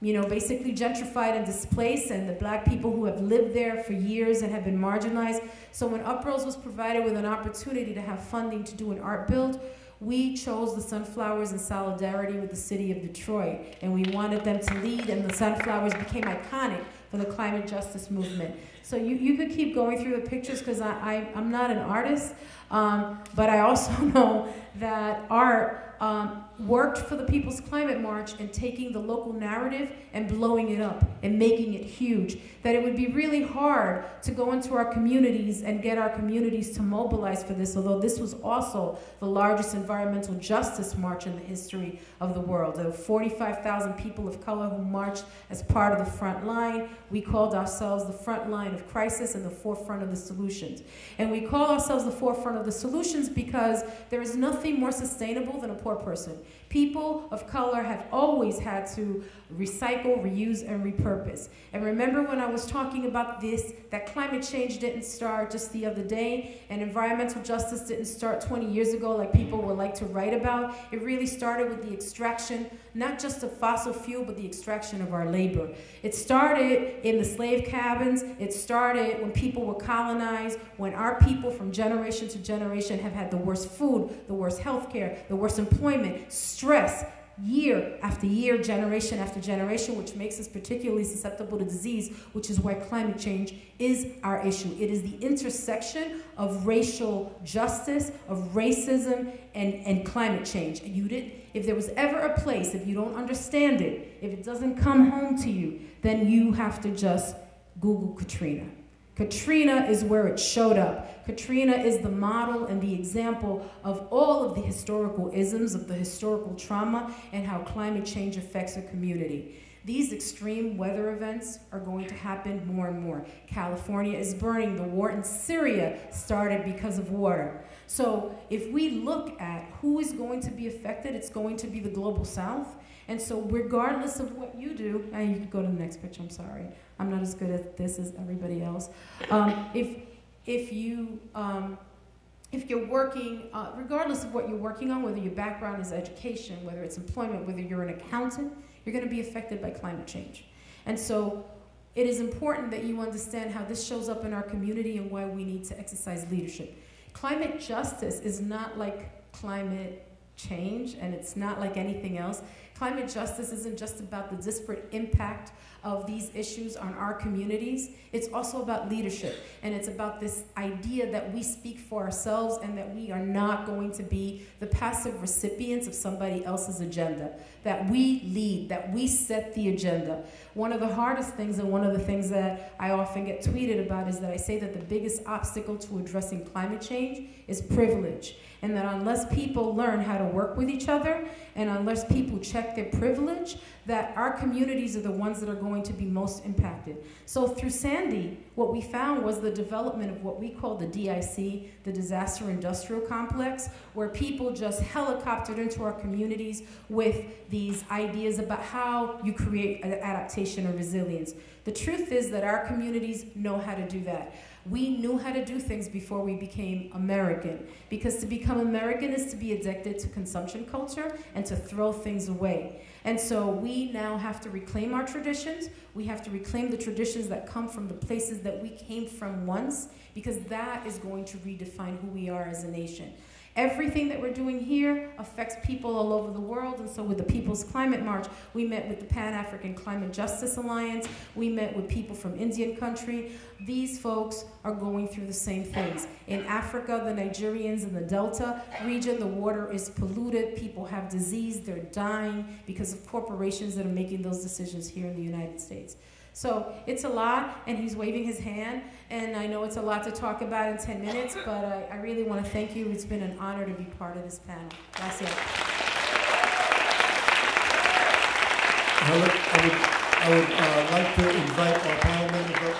you know, basically gentrified and displaced, and the black people who have lived there for years and have been marginalized. So when Uprose was provided with an opportunity to have funding to do an art build, we chose the sunflowers in solidarity with the city of Detroit, and we wanted them to lead, and the sunflowers became iconic for the climate justice movement. So you could keep going through the pictures, because I'm not an artist, but I also know that art worked for the People's Climate March in taking the local narrative and blowing it up and making it huge. That it would be really hard to go into our communities and get our communities to mobilize for this, although this was also the largest environmental justice march in the history of the world. There were 45,000 people of color who marched as part of the front line. We called ourselves the front line of crisis and the forefront of the solutions. And we call ourselves the forefront of the solutions because there is nothing more sustainable than a poor person. People of color have always had to recycle, reuse, and repurpose. And remember when I was talking about this, that climate change didn't start just the other day, and environmental justice didn't start 20 years ago like people would like to write about. It really started with the extraction, not just of fossil fuel, but the extraction of our labor. It started in the slave cabins. It started when people were colonized, when our people from generation to generation have had the worst food, the worst healthcare, the worst employment, stress, year after year, generation after generation, which makes us particularly susceptible to disease, which is why climate change is our issue. It is the intersection of racial justice, of racism, and climate change. If there was ever a place, if you don't understand it, if it doesn't come home to you, then you have to just Google Katrina. Katrina is where it showed up. Katrina is the model and the example of all of the historical isms, of the historical trauma, and how climate change affects a community. These extreme weather events are going to happen more and more. California is burning. The war in Syria started because of water. So if we look at who is going to be affected, it's going to be the Global South. And so regardless of what you do, and you can go to the next picture, I'm sorry. I'm not as good at this as everybody else. If you're working, regardless of what you're working on, whether your background is education, whether it's employment, whether you're an accountant, you're going to be affected by climate change. And so it is important that you understand how this shows up in our community and why we need to exercise leadership. Climate justice is not like climate change, and it's not like anything else. Climate justice isn't just about the disparate impact of these issues on our communities. It's also about leadership, and it's about this idea that we speak for ourselves and that we are not going to be the passive recipients of somebody else's agenda, that we lead, that we set the agenda. One of the hardest things, and one of the things that I often get tweeted about, is that I say that the biggest obstacle to addressing climate change is privilege, and that unless people learn how to work with each other, and unless people check their privilege, that our communities are the ones that are going to be most impacted. So through Sandy, what we found was the development of what we call the DIC, the Disaster Industrial Complex, where people just helicoptered into our communities with these ideas about how you create adaptation or resilience. The truth is that our communities know how to do that. We knew how to do things before we became American, because to become American is to be addicted to consumption culture and to throw things away. And so we now have to reclaim our traditions. We have to reclaim the traditions that come from the places that we came from once, because that is going to redefine who we are as a nation. Everything that we're doing here affects people all over the world, and so with the People's Climate March, we met with the Pan-African Climate Justice Alliance, we met with people from Indian country. These folks are going through the same things. In Africa, the Nigerians in the Delta region, the water is polluted, people have disease, they're dying because of corporations that are making those decisions here in the United States. So it's a lot, and he's waving his hand, and I know it's a lot to talk about in 10 minutes, but I really want to thank you. It's been an honor to be part of this panel. Gracias. I would like to invite our panel members up in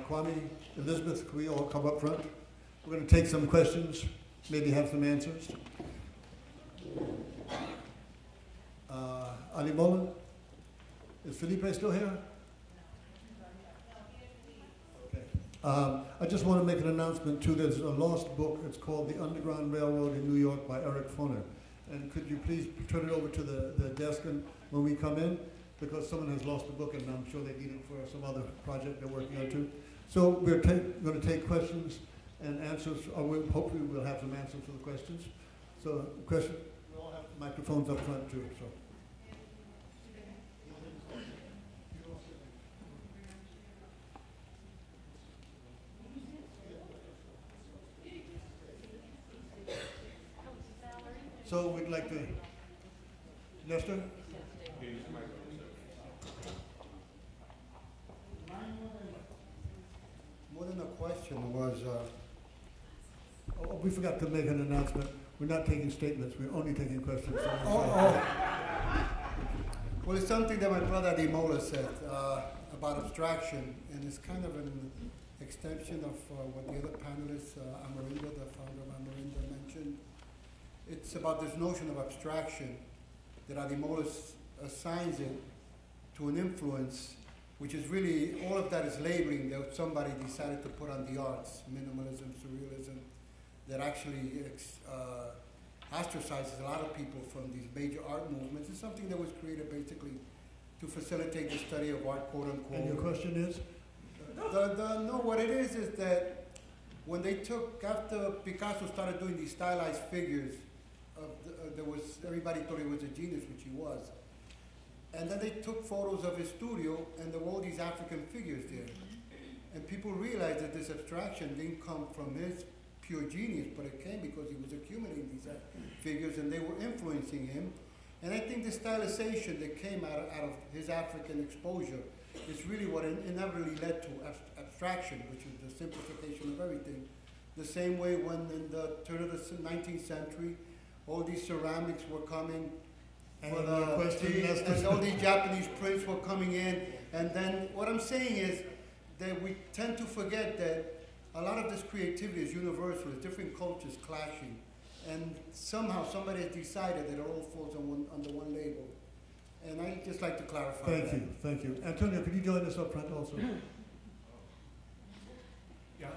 front. Kwame, Elizabeth, can we all come up front? We're going to take some questions, maybe have some answers. Adémólá? Is Felipe still here? Okay. I just want to make an announcement too. There's a lost book. It's called The Underground Railroad in New York by Eric Foner. And could you please turn it over to the desk when we come in? Because someone has lost the book, and I'm sure they need it for some other project they're working on too. So we're going to take questions and answers. Hopefully we'll have some answers to the questions. So question, we all have microphones up front too. So. So we'd like to, Lester? More than a question was, oh, we forgot to make an announcement. We're not taking statements, we're only taking questions. Well, it's something that my brother Adémólá said about abstraction, and it's kind of an extension of what the other panelists, Amarinda, the founder of Amarinda, mentioned. It's about this notion of abstraction that Adémólá assigns it to an influence, which is really, all of that is labeling that somebody decided to put on the arts, minimalism, surrealism, that actually ostracizes a lot of people from these major art movements. It's something that was created basically to facilitate the study of art, quote unquote. And your question is? No, what it is that when they took, after Picasso started doing these stylized figures, everybody thought he was a genius, which he was. And then they took photos of his studio, and there were all these African figures there. And people realized that this abstraction didn't come from his pure genius, but it came because he was accumulating these figures, and they were influencing him. And I think the stylization that came out of his African exposure is really what inevitably led to abstraction, which is the simplification of everything. The same way when in the turn of the 19th century, all these ceramics were coming, and all these Japanese prints were coming in. And then what I'm saying is that we tend to forget that a lot of this creativity is universal, it's different cultures clashing. And somehow somebody has decided that it all falls on under one label. And I'd just like to clarify that. Thank you. Antonio, could you join us up front also? Yeah,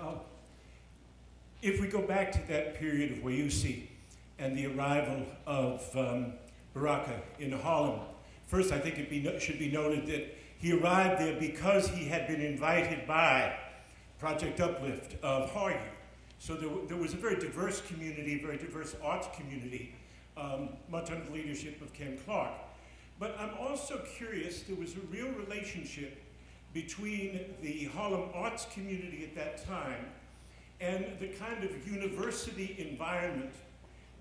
if we go back to that period of Wayusi and the arrival of Baraka in Harlem, first I think it should be noted that he arrived there because he had been invited by Project Uplift of Harlem. So there was a very diverse community, very diverse arts community, much under the leadership of Ken Clark. But I'm also curious, there was a real relationship between the Harlem arts community at that time and the kind of university environment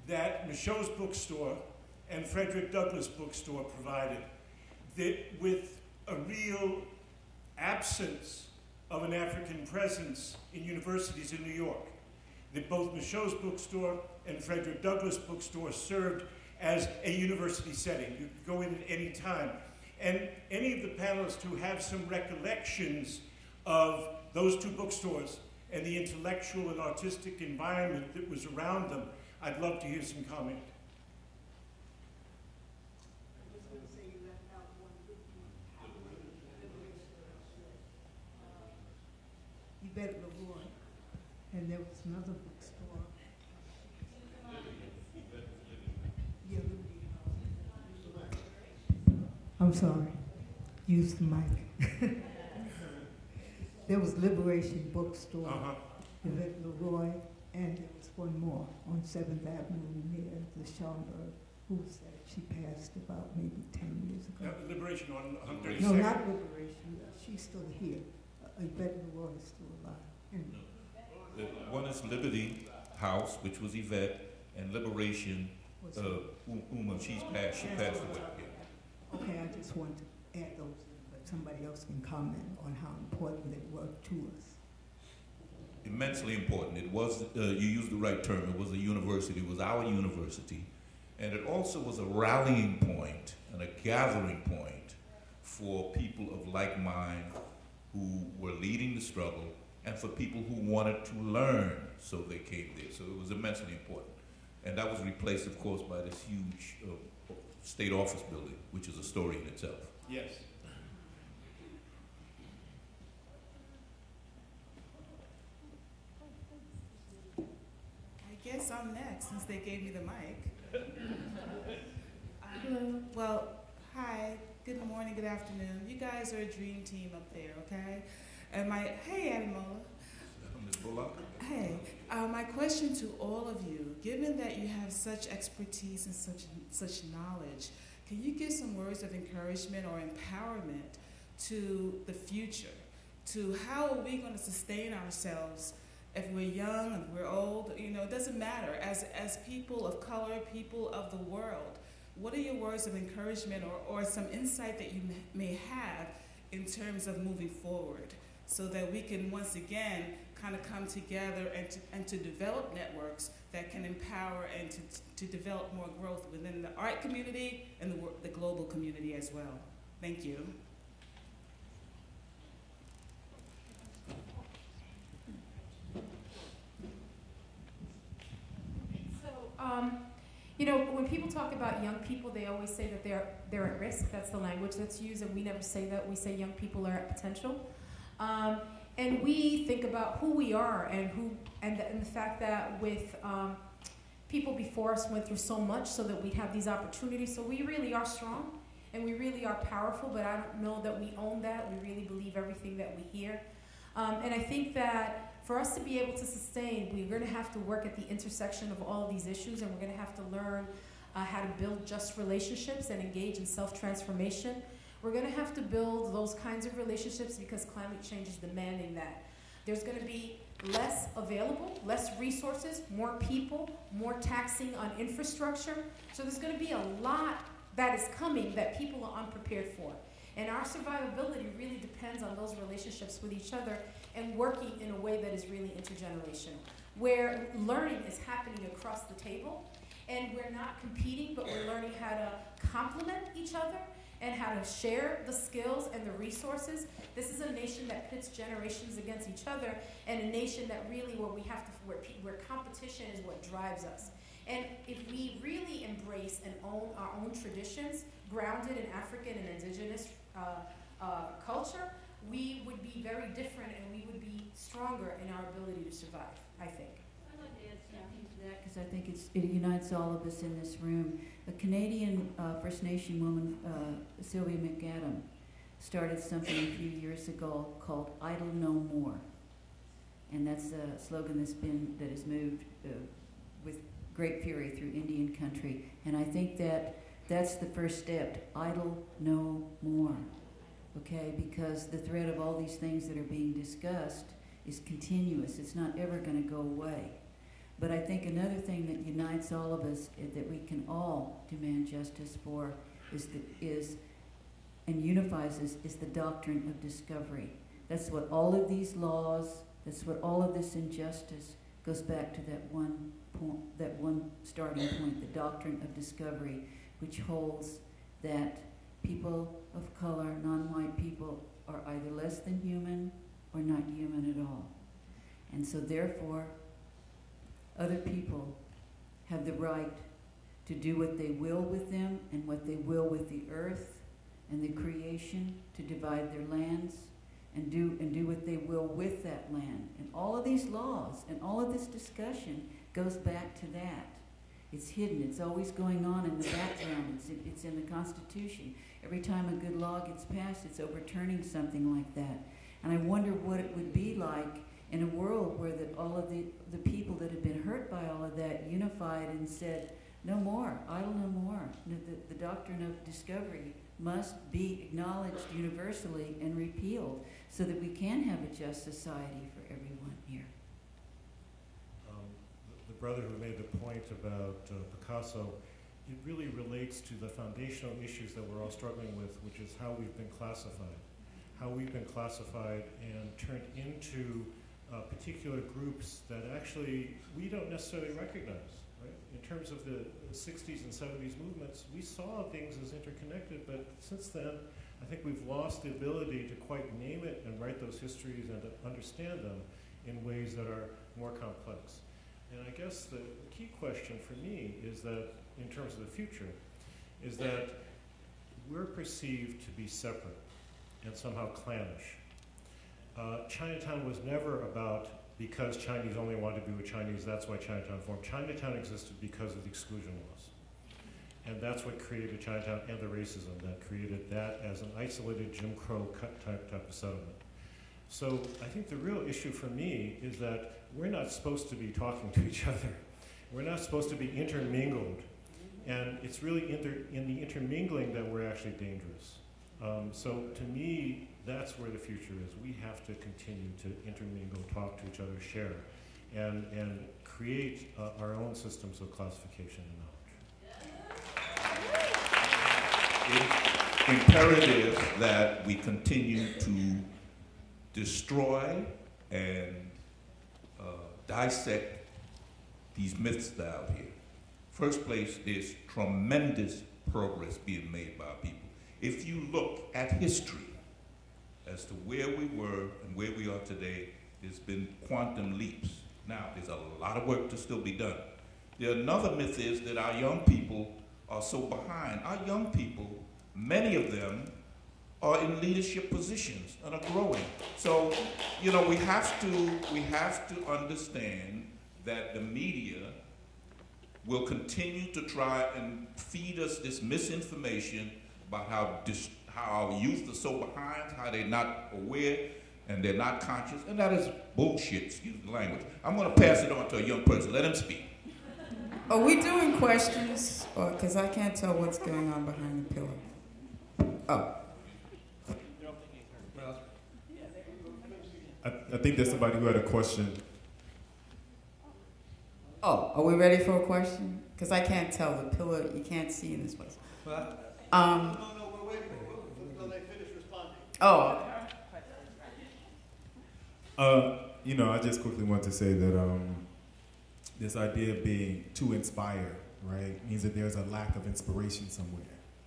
that Michaud's bookstore and Frederick Douglass bookstore provided, that with a real absence of an African presence in universities in New York, that both Michaud's bookstore and Frederick Douglass bookstore served as a university setting. You could go in at any time. And any of the panelists who have some recollections of those two bookstores and the intellectual and artistic environment that was around them, I'd love to hear some comment. You better reward. And there was another bookstore. I'm sorry, use the mic. There was Liberation Bookstore, Yvette Leroy, and there was one more on 7th Avenue near the Schomburg, who said she passed about maybe 10 years ago. Yeah, Liberation on 36th. No, not Liberation, she's still here. Yvette Leroy is still alive. And one is Liberty House, which was Yvette, and Liberation, Uma, she passed away. Okay, I just want to add those, but somebody else can comment on how important it was to us. Immensely important. It was, you used the right term, it was a university, it was our university, and it also was a rallying point and a gathering point for people of like mind who were leading the struggle and for people who wanted to learn, so they came there. So it was immensely important. And that was replaced, of course, by this huge state office building, which is a story in itself. Yes. I guess I'm next, since they gave me the mic. Well, hi, good morning, good afternoon. You guys are a dream team up there, okay? And hey, Adémólá. Ms. Bullock. Hey, my question to all of you, given that you have such expertise and such knowledge, can you give some words of encouragement or empowerment to the future? To how are we going to sustain ourselves if we're young, if we're old, you know, it doesn't matter. As people of color, people of the world, what are your words of encouragement or some insight that you may have in terms of moving forward, so that we can once again kind of come together and to develop networks that can empower and to develop more growth within the art community and the global community as well. Thank you. So, you know, when people talk about young people, they always say that they're at risk. That's the language that's used, and we never say that. We say young people are at potential. And we think about who we are and the fact that with people before us went through so much so that we have these opportunities. So we really are strong and we really are powerful, but I don't know that we own that. We really believe everything that we hear. And I think that for us to be able to sustain, we're going to have to work at the intersection of all of these issues, and we're going to have to learn how to build just relationships and engage in self-transformation. We're going to have to build those kinds of relationships because climate change is demanding that. There's going to be less available, less resources, more people, more taxing on infrastructure. So there's going to be a lot that is coming that people are unprepared for. And our survivability really depends on those relationships with each other and working in a way that is really intergenerational, where learning is happening across the table, and we're not competing, but we're learning how to complement each other and how to share the skills and the resources. This is a nation that pits generations against each other, and a nation that really where competition is what drives us. And if we really embrace and own our own traditions, grounded in African and indigenous culture, we would be very different, and we would be stronger in our ability to survive, I think. I'd like to add something to that, because I think it unites all of us in this room. A Canadian First Nation woman, Sylvia McAdam, started something a few years ago called Idle No More. And that's a slogan that has moved with great fury through Indian country. And I think that's the first step, idle no more. Okay, because the thread of all these things that are being discussed is continuous. It's not ever going to go away. But I think another thing that unites all of us that we can all demand justice for and unifies us is the doctrine of discovery. That's what all of these laws, that's what all of this injustice goes back to, that one starting point, the doctrine of discovery, which holds that people of color, non-white people, are either less than human or not human at all. And so therefore, other people have the right to do what they will with them and what they will with the earth and the creation, to divide their lands and do what they will with that land. And all of these laws and all of this discussion goes back to that. It's hidden, it's always going on in the background, it's in the Constitution. Every time a good law gets passed, it's overturning something like that. And I wonder what it would be like in a world where that all of the people that have been hurt by all of that unified and said, no more, idle no more. The doctrine of discovery must be acknowledged universally and repealed so that we can have a just society for everyone here. The brother who made the point about Picasso, it really relates to the foundational issues that we're all struggling with, which is how we've been classified. How we've been classified and turned into particular groups that actually we don't necessarily recognize, right? In terms of the 60s and 70s movements, we saw things as interconnected, but since then, I think we've lost the ability to quite name it and write those histories and to understand them in ways that are more complex. And I guess the key question for me is that, in terms of the future, is that we're perceived to be separate and somehow clannish. Chinatown was never about, because Chinese only wanted to be with Chinese, that's why Chinatown formed. Chinatown existed because of the exclusion laws. And that's what created Chinatown and the racism that created that as an isolated Jim Crow type of settlement. So I think the real issue for me is that we're not supposed to be talking to each other. We're not supposed to be intermingled. And it's really in the intermingling that we're actually dangerous. So to me, that's where the future is. We have to continue to intermingle, talk to each other, share, and create our own systems of classification and knowledge. It's imperative that we continue to destroy and dissect these myths that are out here. First place, there's tremendous progress being made by people. If you look at history as to where we were and where we are today, there's been quantum leaps. Now, there's a lot of work to still be done. Another myth is that our young people are so behind. Our young people, many of them, are in leadership positions and are growing. So, you know, we have to understand that the media will continue to try and feed us this misinformation about how our youth are so behind, how they're not aware, and they're not conscious, and that is bullshit, excuse the language. I'm gonna pass it on to a young person, let him speak. Are we doing questions? Because I can't tell what's going on behind the pillar. Oh. I think there's somebody who had a question. Oh, are we ready for a question? Because I can't tell, the pillar, you can't see in this place. Well, no, wait, let me finish. Oh. You know, I just quickly want to say that this idea of being too inspired, right, means that there's a lack of inspiration somewhere,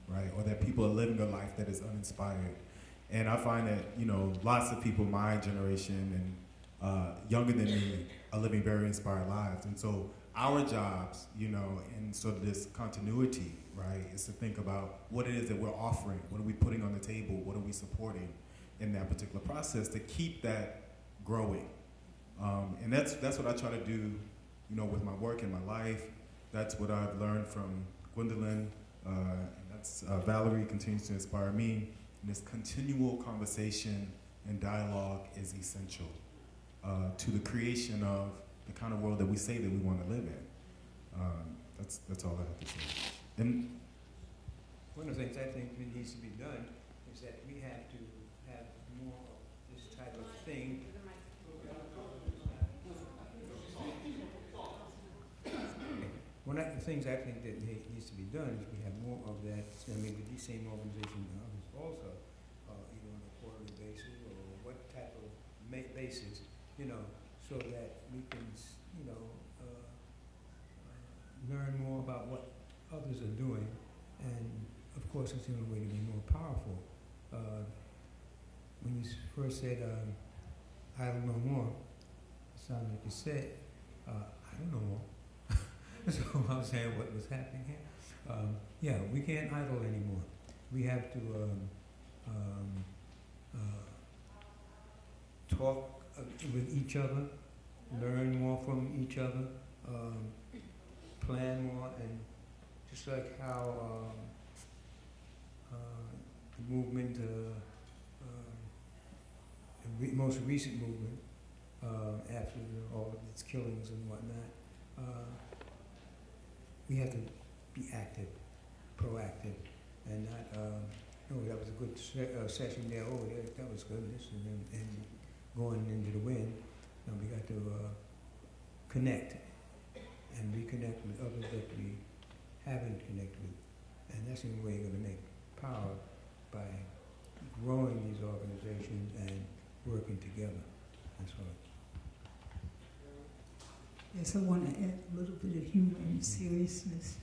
right, or that people are living a life that is uninspired. And I find that, you know, lots of people my generation and younger than me are living very inspired lives. And so our jobs, you know, in sort of this continuity, right, is to think about what it is that we're offering, what are we putting on the table, what are we supporting in that particular process to keep that growing. And that's what I try to do, you know, with my work and my life. That's what I've learned from Gwendolyn, and that's Valerie continues to inspire me. And this continual conversation and dialogue is essential to the creation of the kind of world that we say that we want to live in. That's all I have to say. And one of the things I think that needs to be done is that we have to have more of this type of thing. One of the things I think that needs to be done is we have more of that. I mean, with these same organizations and others also, either on a quarterly basis or what type of basis, you know, so that we can, you know, learn more about what others are doing. And of course, it's the only way to be more powerful. When you first said, I don't know more, it sounded like you said, I don't know more. So I was saying what was happening here. Yeah, we can't idle anymore. We have to talk with each other, learn more from each other, plan more, and just like how the movement, the most recent movement, after all of its killings and whatnot, we have to be active, proactive, and not, oh, that was a good session there, oh, that was good, this, and going into the wind. Now we got to connect and reconnect with others that we haven't connected with. And that's the only way you're going to make power, by growing these organizations and working together. That's all. Yes, I want to add a little bit of humor and seriousness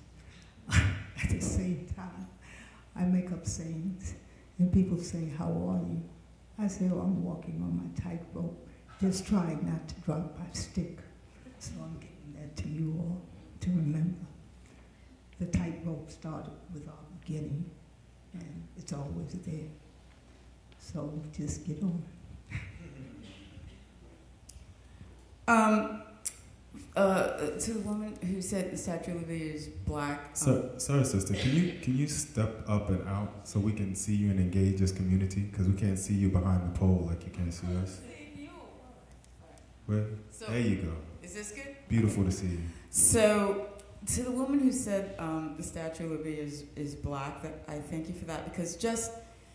at the same time. I make up sayings, and people say, how are you? I say, oh, I'm walking on my tightrope, just trying not to drop my stick. So I'm giving that to you all to remember. The tightrope started with our beginning, and it's always there. So just get on. To the woman who said the Statue of Liberty is black. So, sorry, sister. Can you step up and out so we can see you and engage as community? Because we can't see you behind the pole like you can't see us. Well, so, there you go. Is this good? Beautiful to see you. So, to the woman who said the Statue of Liberty is black, that I thank you for that, because just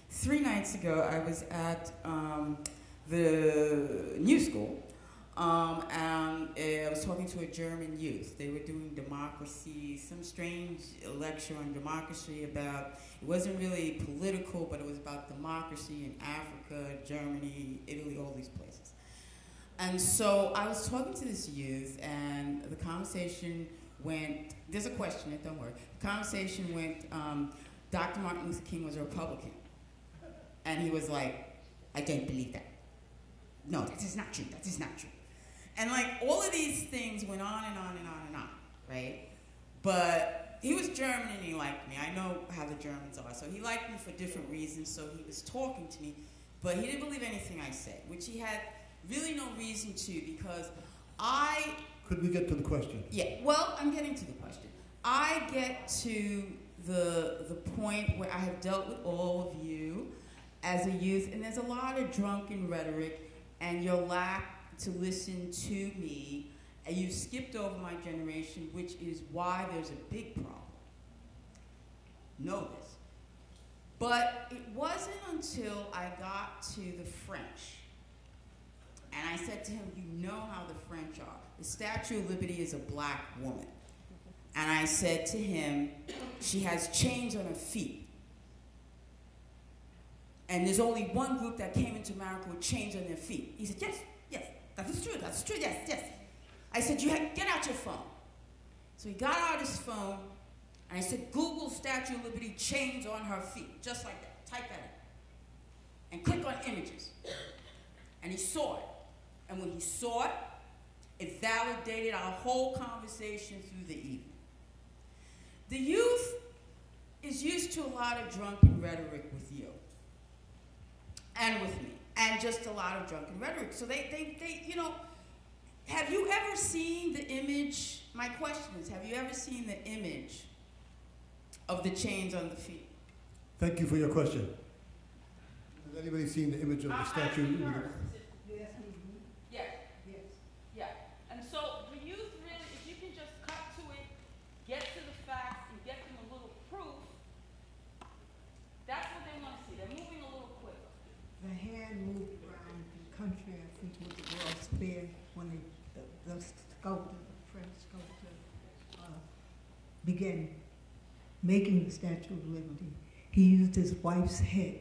3 nights ago I was at the New School. And I was talking to a German youth. They were doing democracy, some strange lecture on democracy about, it wasn't really political, but it was about democracy in Africa, Germany, Italy, all these places. And so I was talking to this youth, and the conversation went, there's a question, don't worry. The conversation went, Dr. Martin Luther King was a Republican. And he was like, I don't believe that. No, that is not true, that is not true. And like all of these things went on and on and on and on, right? But he was German and he liked me. I know how the Germans are. So he liked me for different reasons, so he was talking to me, but he didn't believe anything I said, which he had really no reason to, because I... Could we get to the question? Yeah, well, I'm getting to the question. I get to the point where I have dealt with all of you as a youth, and there's a lot of drunken rhetoric and your lack to listen to me, and you skipped over my generation, which is why there's a big problem. Know this. But it wasn't until I got to the French, and I said to him, you know how the French are. The Statue of Liberty is a black woman. And I said to him, she has chains on her feet. and there's only one group that came into America with change on their feet. He said, yes, yes, that is true, that's true, yes, yes. I said, you have, get out your phone. So he got out his phone, and I said, Google Statue of Liberty chains on her feet, just like that, type that in, and click on images. And he saw it, and when he saw it, it validated our whole conversation through the evening. The youth is used to a lot of drunken rhetoric with you, and with me, and just a lot of drunken rhetoric. So they you know, have you ever seen the image? My question is, have you ever seen the image of the chains on the feet? Thank you for your question. Has anybody seen the image of the statue? Yes. Yes. Yes. Yeah. And so the youth really, if you can just cut to it, get to the facts, and get them a little proof, that's what they want to see. They're moving a little quick. The hand moved around the country, I think, with the world's fair when the sculptor, the French sculptor, began making the Statue of Liberty. He used his wife's head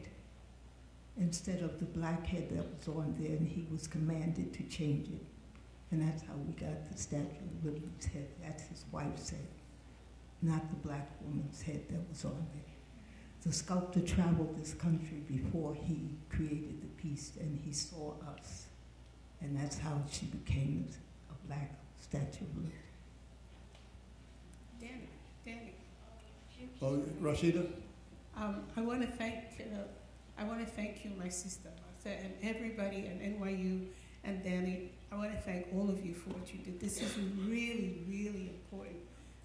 instead of the black head that was on there, and he was commanded to change it. And that's how we got the Statue of Liberty's head. That's his wife's head, not the black woman's head that was on there. The sculptor traveled this country before he created the piece, and he saw us. And that's how she became a black Statue of Liberty. Danny, Danny. Oh, Rashida? I want to thank you, my sister, Martha, and everybody, and NYU, and Danny. I want to thank all of you for what you did. This is really, really important.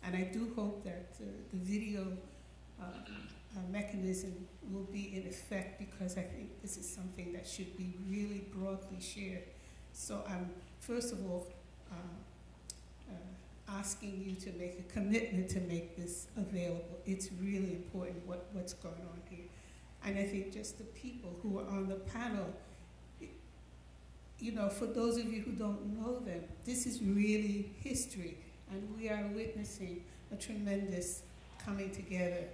And I do hope that the video mechanism will be in effect, because I think this is something that should be really broadly shared. So I'm, first of all, asking you to make a commitment to make this available. It's really important what's going on here. And I think just the people who are on the panel, you know, for those of you who don't know them, this is really history. And we are witnessing a tremendous coming together.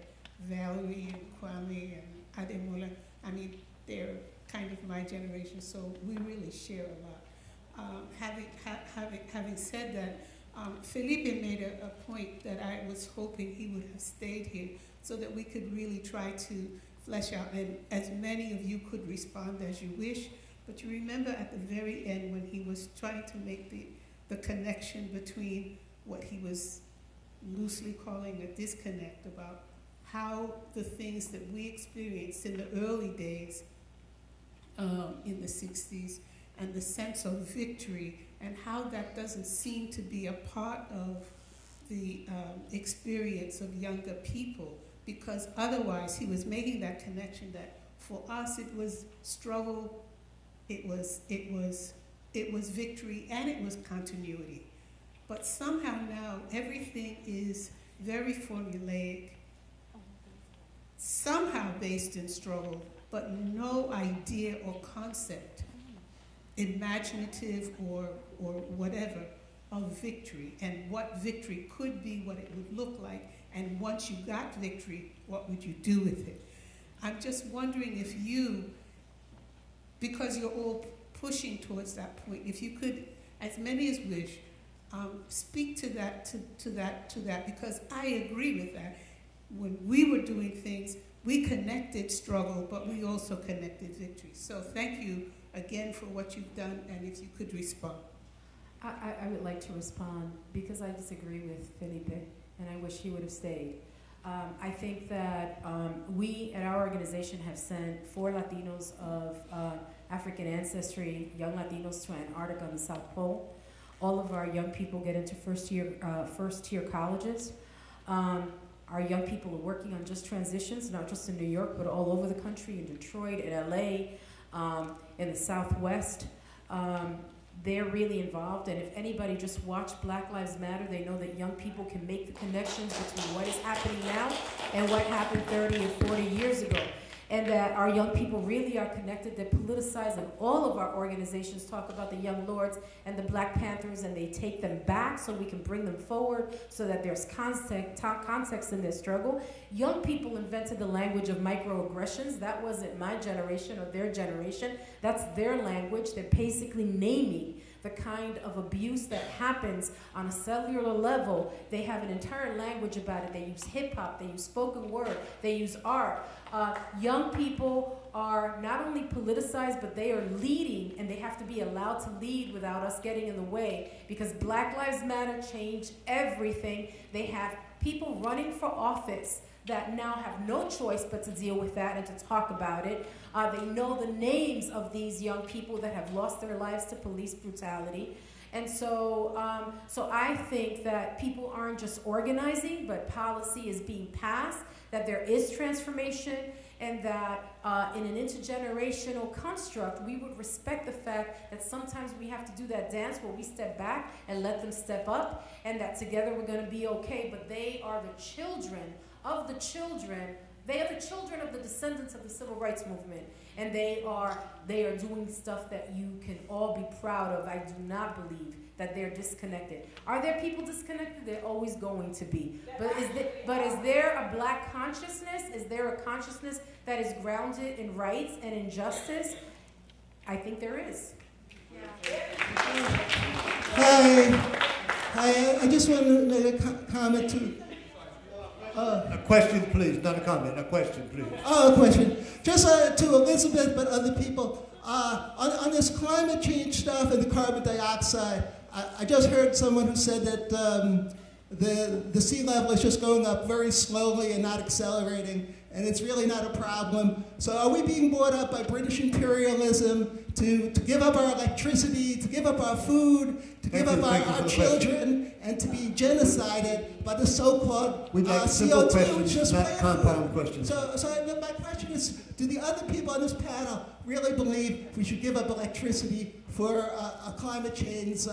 Valerie and Kwame and Adémólá, I mean, they're kind of my generation, so we really share a lot. Having said that, Felipe made a point that I was hoping he would have stayed here so that we could really try to flesh out, and as many of you could respond as you wish, but you remember at the very end when he was trying to make the connection between what he was loosely calling a disconnect about how the things that we experienced in the early days in the 60s and the sense of victory and how that doesn't seem to be a part of the experience of younger people, because otherwise he was making that connection that for us it was struggle, it was victory, and it was continuity. But somehow now everything is very formulaic, somehow based in struggle, but no idea or concept, imaginative or whatever, of victory and what victory could be, what it would look like, and once you got victory, what would you do with it? I'm just wondering if you, because you're all pushing towards that point, if you could, as many as wish, speak to that, because I agree with that. When we were doing things, we connected struggle, but we also connected victory. So thank you again for what you've done, and if you could respond. I would like to respond, because I disagree with Felipe, and I wish he would have stayed. I think that we at our organization have sent 4 Latinos of African ancestry, young Latinos, to Antarctica and the South Pole. All of our young people get into first-year colleges. Our young people are working on just transitions, not just in New York, but all over the country, in Detroit, in LA, in the Southwest. They're really involved, and if anybody just watched Black Lives Matter, they know that young people can make the connections between what is happening now and what happened 30 or 40 years ago. and that our young people really are connected, they're politicized, and all of our organizations talk about the Young Lords and the Black Panthers, and they take them back so we can bring them forward so that there's context in their struggle. Young people invented the language of microaggressions. That wasn't my generation or their generation. That's their language. They're basically naming the kind of abuse that happens on a cellular level. They have an entire language about it. They use hip hop, they use spoken word, they use art. Young people are not only politicized, but they are leading, and they have to be allowed to lead without us getting in the way, because Black Lives Matter changed everything. They have people running for office that now have no choice but to deal with that and to talk about it. They know the names of these young people that have lost their lives to police brutality. And so, so I think that people aren't just organizing, but policy is being passed, that there is transformation, and that in an intergenerational construct, we would respect the fact that sometimes we have to do that dance where we step back and let them step up, and that together we're gonna be okay, but they are the children of the children. They are the children of the descendants of the civil rights movement, and they are doing stuff that you can all be proud of. I do not believe that they're disconnected. Are there people disconnected? They're always going to be. But is there a Black consciousness? Is there a consciousness that is grounded in rights and in justice? I think there is. Yeah. Hi, I just want to make a comment too. A question, please, not a comment. A question, please. A question. Just to Elizabeth, but other people. On this climate change stuff and the carbon dioxide, I just heard someone who said that the sea level is just going up very slowly and not accelerating, and it's really not a problem. So are we being brought up by British imperialism to give up our electricity, to give up our food, to give up our children, and to be genocided by the so-called CO2, which is not compound questions. So my question is, do the other people on this panel really believe we should give up electricity for a climate change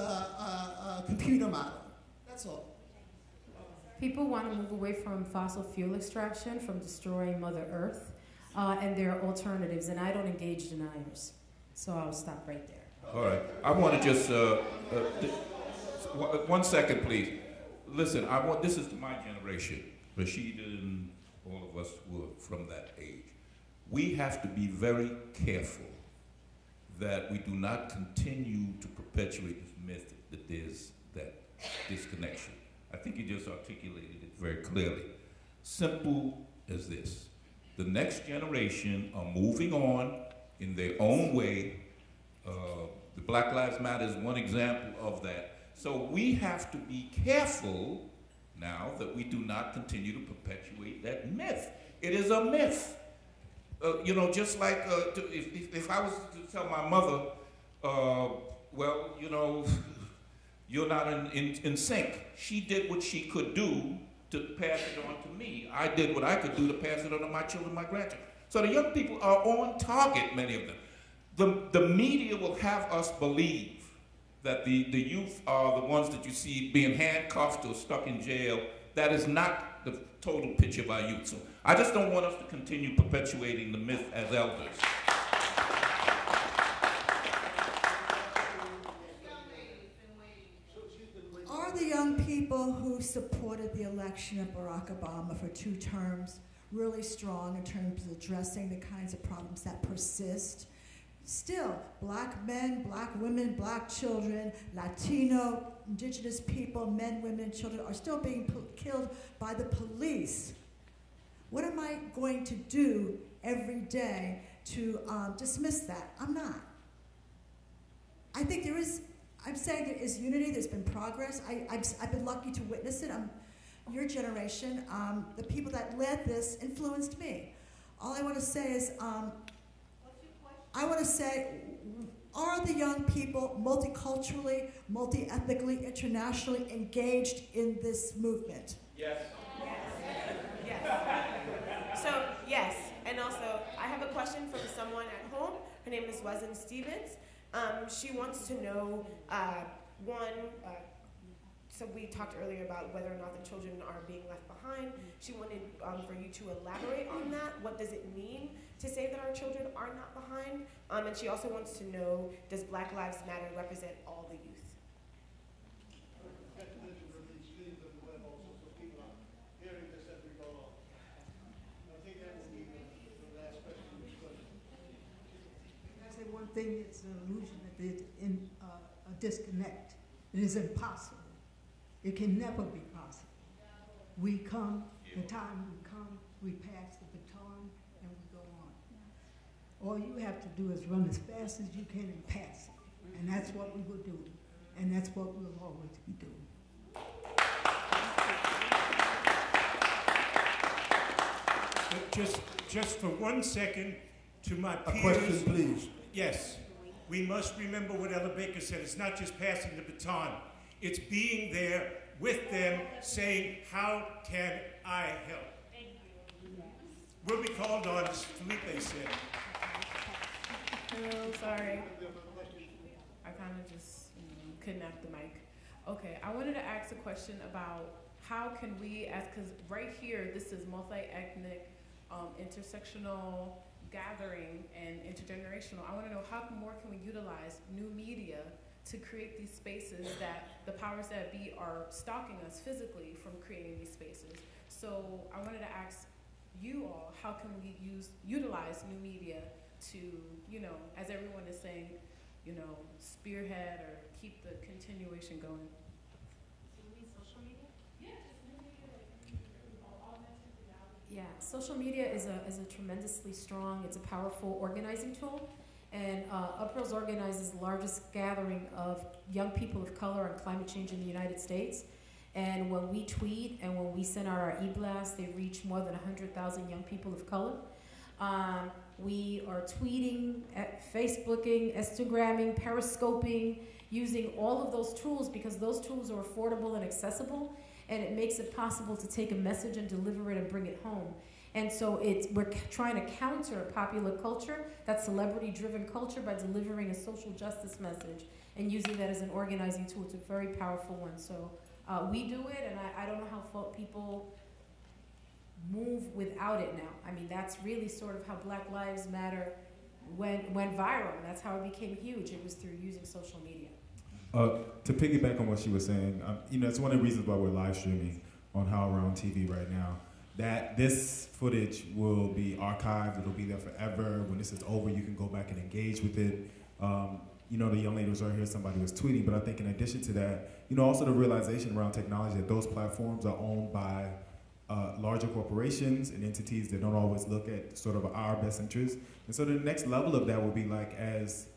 computer model? That's all. People want to move away from fossil fuel extraction, from destroying Mother Earth, and there are alternatives, and I don't engage deniers. So I'll stop right there. All right. I want to just, 1 second, please. Listen, this is my generation. Rashida and all of us were from that age. We have to be very careful that we do not continue to perpetuate this myth that there's that disconnection. I think you just articulated it very clearly. Simple as this. The next generation are moving on in their own way. The Black Lives Matter is one example of that. So we have to be careful now that we do not continue to perpetuate that myth. It is a myth. You know, just like if I was to tell my mother, well, you know, you're not in sync. She did what she could do to pass it on to me. I did what I could do to pass it on to my children, my grandchildren. So the young people are on target, many of them. The media will have us believe that the youth are the ones that you see being handcuffed or stuck in jail. That is not the total picture of our youth. So I just don't want us to continue perpetuating the myth as elders. People who supported the election of Barack Obama for 2 terms, really strong in terms of addressing the kinds of problems that persist. Still, Black men, Black women, Black children, Latino, indigenous people, men, women, and children are still being killed by the police. What am I going to do every day to dismiss that? I'm not. I think there is, I'm saying there is unity, there's been progress. I've been lucky to witness it. Your generation, the people that led this influenced me. All I want to say is, I want to say, are the young people multiculturally, multi-ethnically, internationally engaged in this movement? Yes. Yes. Yes. So, yes, and also, I have a question from someone at home. Her name is Weslyn Stevens. She wants to know, one, so we talked earlier about whether or not the children are being left behind. She wanted for you to elaborate on that. What does it mean to say that our children are not behind? And she also wants to know, does Black Lives Matter represent all the youth? One thing, it's an illusion, it's a disconnect. It is impossible. It can never be possible. We come, the time we come, we pass the baton, and we go on. All you have to do is run as fast as you can and pass it. And that's what we will do. And that's what we'll always be doing. But just for 1 second, to my peers. A question, please. Yes, we must remember what Ella Baker said. It's not just passing the baton. It's being there with them, saying, how can I help? Thank you. We'll be called on, as Felipe said. Oh, sorry. I kind of just couldn't have the mic. Okay, I wanted to ask a question about how can we, because right here, this is multi-ethnic, intersectional, gathering and intergenerational. I want to know how more can we utilize new media to create these spaces that the powers that be are stalking us physically from creating these spaces. So I wanted to ask you all, how can we utilize new media to, as everyone is saying, spearhead or keep the continuation going? Yeah, social media is a tremendously strong, it's a powerful organizing tool. And UPROARS organizes the largest gathering of young people of color on climate change in the United States. And when we tweet and when we send out our e-blasts, they reach more than 100,000 young people of color. We are tweeting, Facebooking, Instagramming, Periscoping, using all of those tools because those tools are affordable and accessible. And it makes it possible to take a message and deliver it and bring it home. And so we're trying to counter popular culture, that celebrity-driven culture, by delivering a social justice message and using that as an organizing tool. It's a very powerful one. So we do it, and I don't know how people move without it now. I mean, that's really sort of how Black Lives Matter went viral. That's how it became huge. It was through using social media. To piggyback on what she was saying, it's one of the reasons why we're live streaming on How We're on TV right now, that this footage will be archived, it'll be there forever. When this is over, you can go back and engage with it. The young ladies are here, somebody was tweeting, but I think in addition to that, also the realization around technology that those platforms are owned by larger corporations and entities that don't always look at sort of our best interests. And so the next level of that will be like as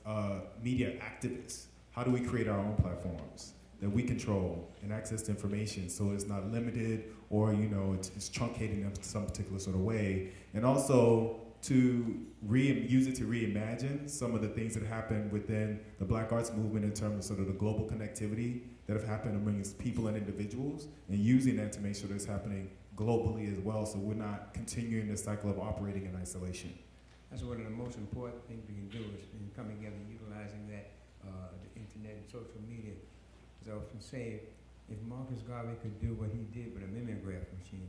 media activists. How do we create our own platforms that we control and access to information so it's not limited or it's truncated in some particular sort of way? And also to use it to reimagine some of the things that happen within the Black Arts Movement in terms of sort of the global connectivity that have happened among people and individuals, and using that to make sure that's happening globally as well, so we're not continuing the cycle of operating in isolation. That's one of the most important things we can do is come together utilizing that. The internet and social media. As I often say, if Marcus Garvey could do what he did with a mimeograph machine,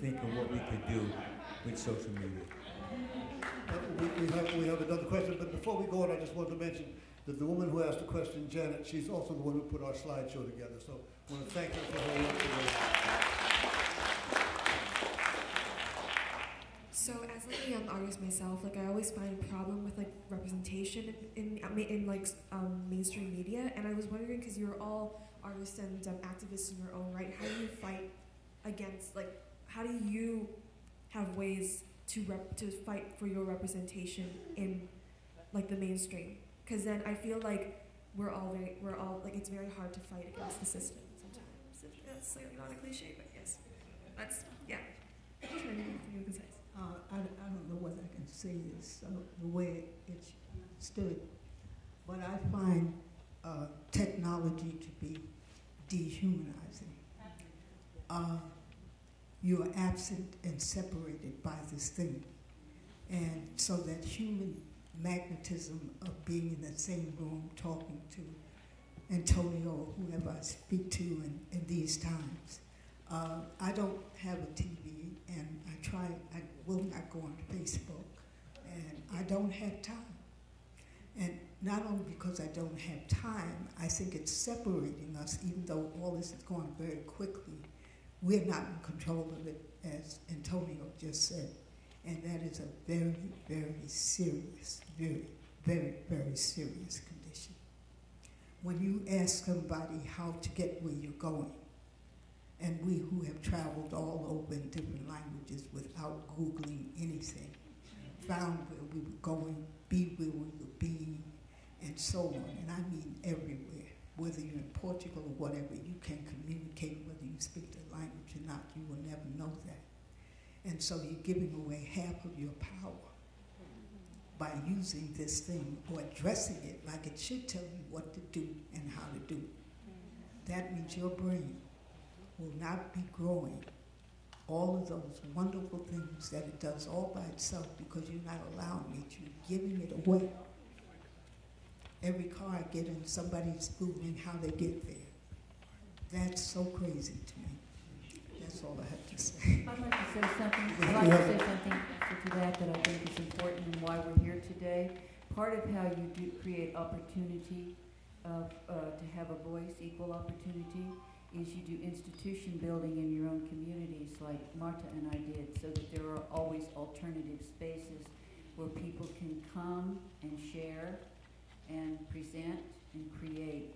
think of what we could do with social media. We have another question, but before we go on, I just want to mention that the woman who asked the question, Janet, she's also the one who put our slideshow together, so I want to thank her for her work today. So as like a young artist myself, like I always find a problem with like representation in like mainstream media, and I was wondering, because you're all artists and activists in your own right, how do you fight against, like how do you have ways to fight for your representation in like the mainstream? Because then I feel like we're all like it's very hard to fight against the system sometimes. That's like not a cliche, but yes, that's yeah. I'm trying to be concise. I don't know whether I can say this the way it's stood, but I find technology to be dehumanizing. You are absent and separated by this thing. And so that human magnetism of being in the same room, talking to Antonio, whoever I speak to in these times. I don't have a TV, and I will not go on Facebook, and I don't have time. And not only because I don't have time, I think it's separating us, even though all this is going very quickly. We're not in control of it, as Antonio just said. And that is a very, very serious, very, very, very serious condition. When you ask somebody how to get where you're going, and we who have traveled all over in different languages without Googling anything, found where we were going, be where we would be, and so on. And I mean everywhere. Whether you're in Portugal or whatever, you can communicate whether you speak the language or not. You will never know that. And so you're giving away half of your power by using this thing or addressing it like it should tell you what to do and how to do it. That means your brain will not be growing all of those wonderful things that it does all by itself because you're not allowing it, you're giving it away. Every car I get in, somebody's Googling how they get there. That's so crazy to me. That's all I have to say. I'd like to say something, to that I think is important and why we're here today. Part of how you do create opportunity to have a voice, equal opportunity, is you do institution building in your own communities like Marta and I did, so that there are always alternative spaces where people can come and share and present and create.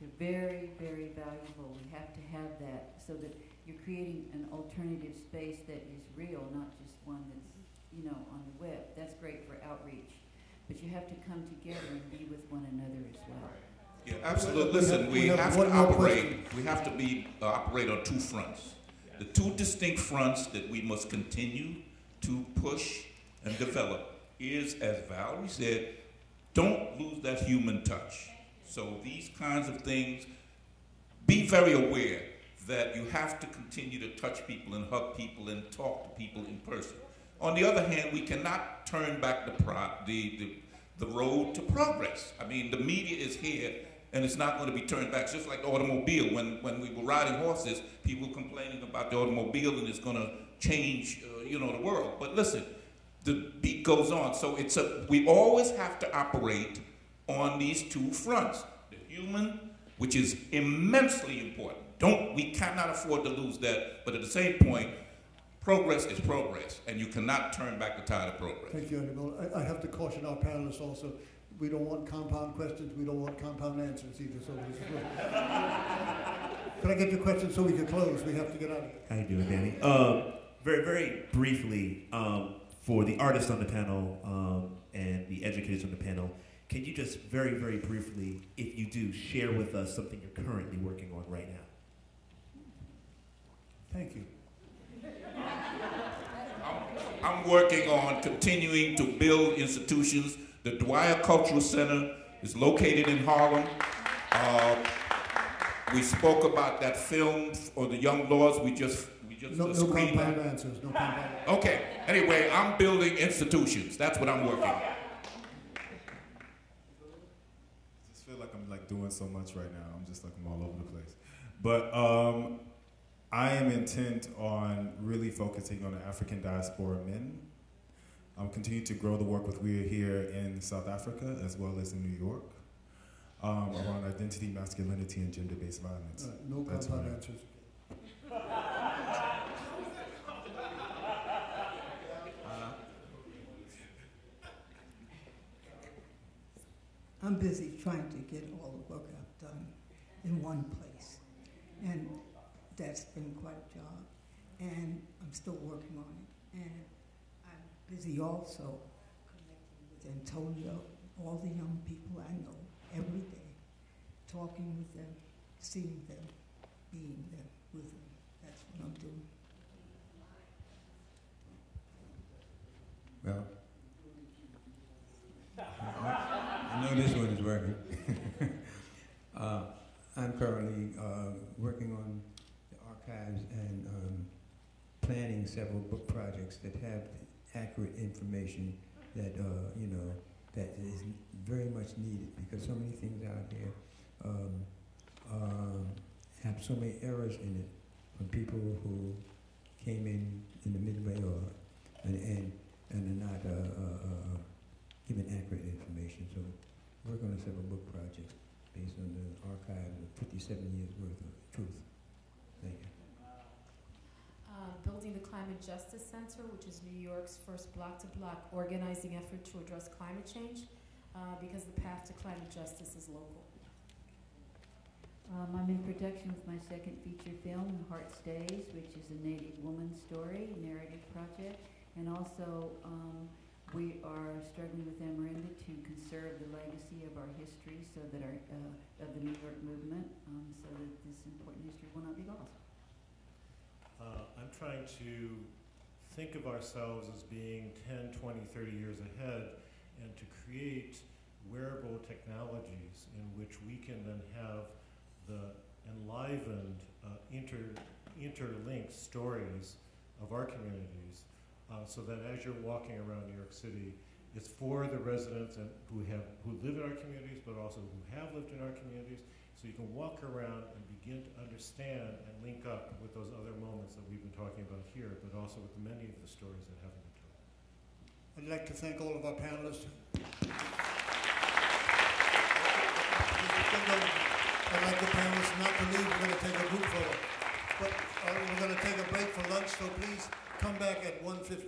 They're very, very valuable. We have to have that so that you're creating an alternative space that is real, not just one that's, you know, on the web. That's great for outreach. But you have to come together and be with one another as well. Yeah, absolutely. Listen, we have to operate on two fronts. The two distinct fronts that we must continue to push and develop is, as Valerie said, don't lose that human touch. So these kinds of things, be very aware that you have to continue to touch people and hug people and talk to people in person. On the other hand, we cannot turn back the road to progress. I mean, the media is here, and it's not going to be turned back. It's just like the automobile. When we were riding horses, people complaining about the automobile and it's going to change, you know, the world. But listen, the beat goes on. So it's we always have to operate on these two fronts: the human, which is immensely important. We cannot afford to lose that. But at the same point, progress is progress, and you cannot turn back the tide of progress. Thank you, Adémólá. I have to caution our panelists also. We don't want compound questions. We don't want compound answers either. So can I get your question so we can close? We have to get out of here. How you doing, Danny? Very, very briefly, for the artists on the panel and the educators on the panel, can you just very, very briefly, if you do, share with us something you're currently working on right now? Thank you. I'm working on continuing to build institutions. The Dwyer Cultural Center is located in Harlem. We spoke about that film or the Young Lords. We just screened that. No compound answers. No compound. Okay. Anyway, I'm building institutions. That's what I'm working on. I just feel like I'm like doing so much right now. I'm just like I'm all over the place. But I am intent on really focusing on the African diaspora men. I'm continuing to grow the work with We Are Here in South Africa as well as in New York around identity, masculinity, and gender-based violence. No compound answers. I'm busy trying to get all the work I've done in one place. And that's been quite a job, and I'm still working on it. And I'm busy also connecting with Antonio, all the young people I know every day, talking with them, seeing them, being there with them. That's what I'm doing. Well, I know this one is working. I'm currently working on and planning several book projects that have accurate information that that is very much needed because so many things out there have so many errors in it from people who came in the midway or an end and are not given accurate information. So we're going to set a book project based on the archive of 57 years worth of truth. Thank you. Building the Climate Justice Center, which is New York's first block-to-block organizing effort to address climate change, because the path to climate justice is local. I'm in production with my second feature film, Heart Stays, which is a Native woman story, narrative project, and also we are struggling with Amarenda to conserve the legacy of our history, so that our of the New York movement, so that this important history will not be lost. I'm trying to think of ourselves as being 10, 20, 30 years ahead, and to create wearable technologies in which we can then have the enlivened, interlinked stories of our communities, so that as you're walking around New York City, it's for the residents and who live in our communities, but also who have lived in our communities, so you can walk around and begin to understand and link up with those other moments that we've been talking about here, but also with many of the stories that haven't been told. I'd like to thank all of our panelists. I'd like the panelists not to leave. We're going to take a group photo. But we're going to take a break for lunch, so please come back at 1:20.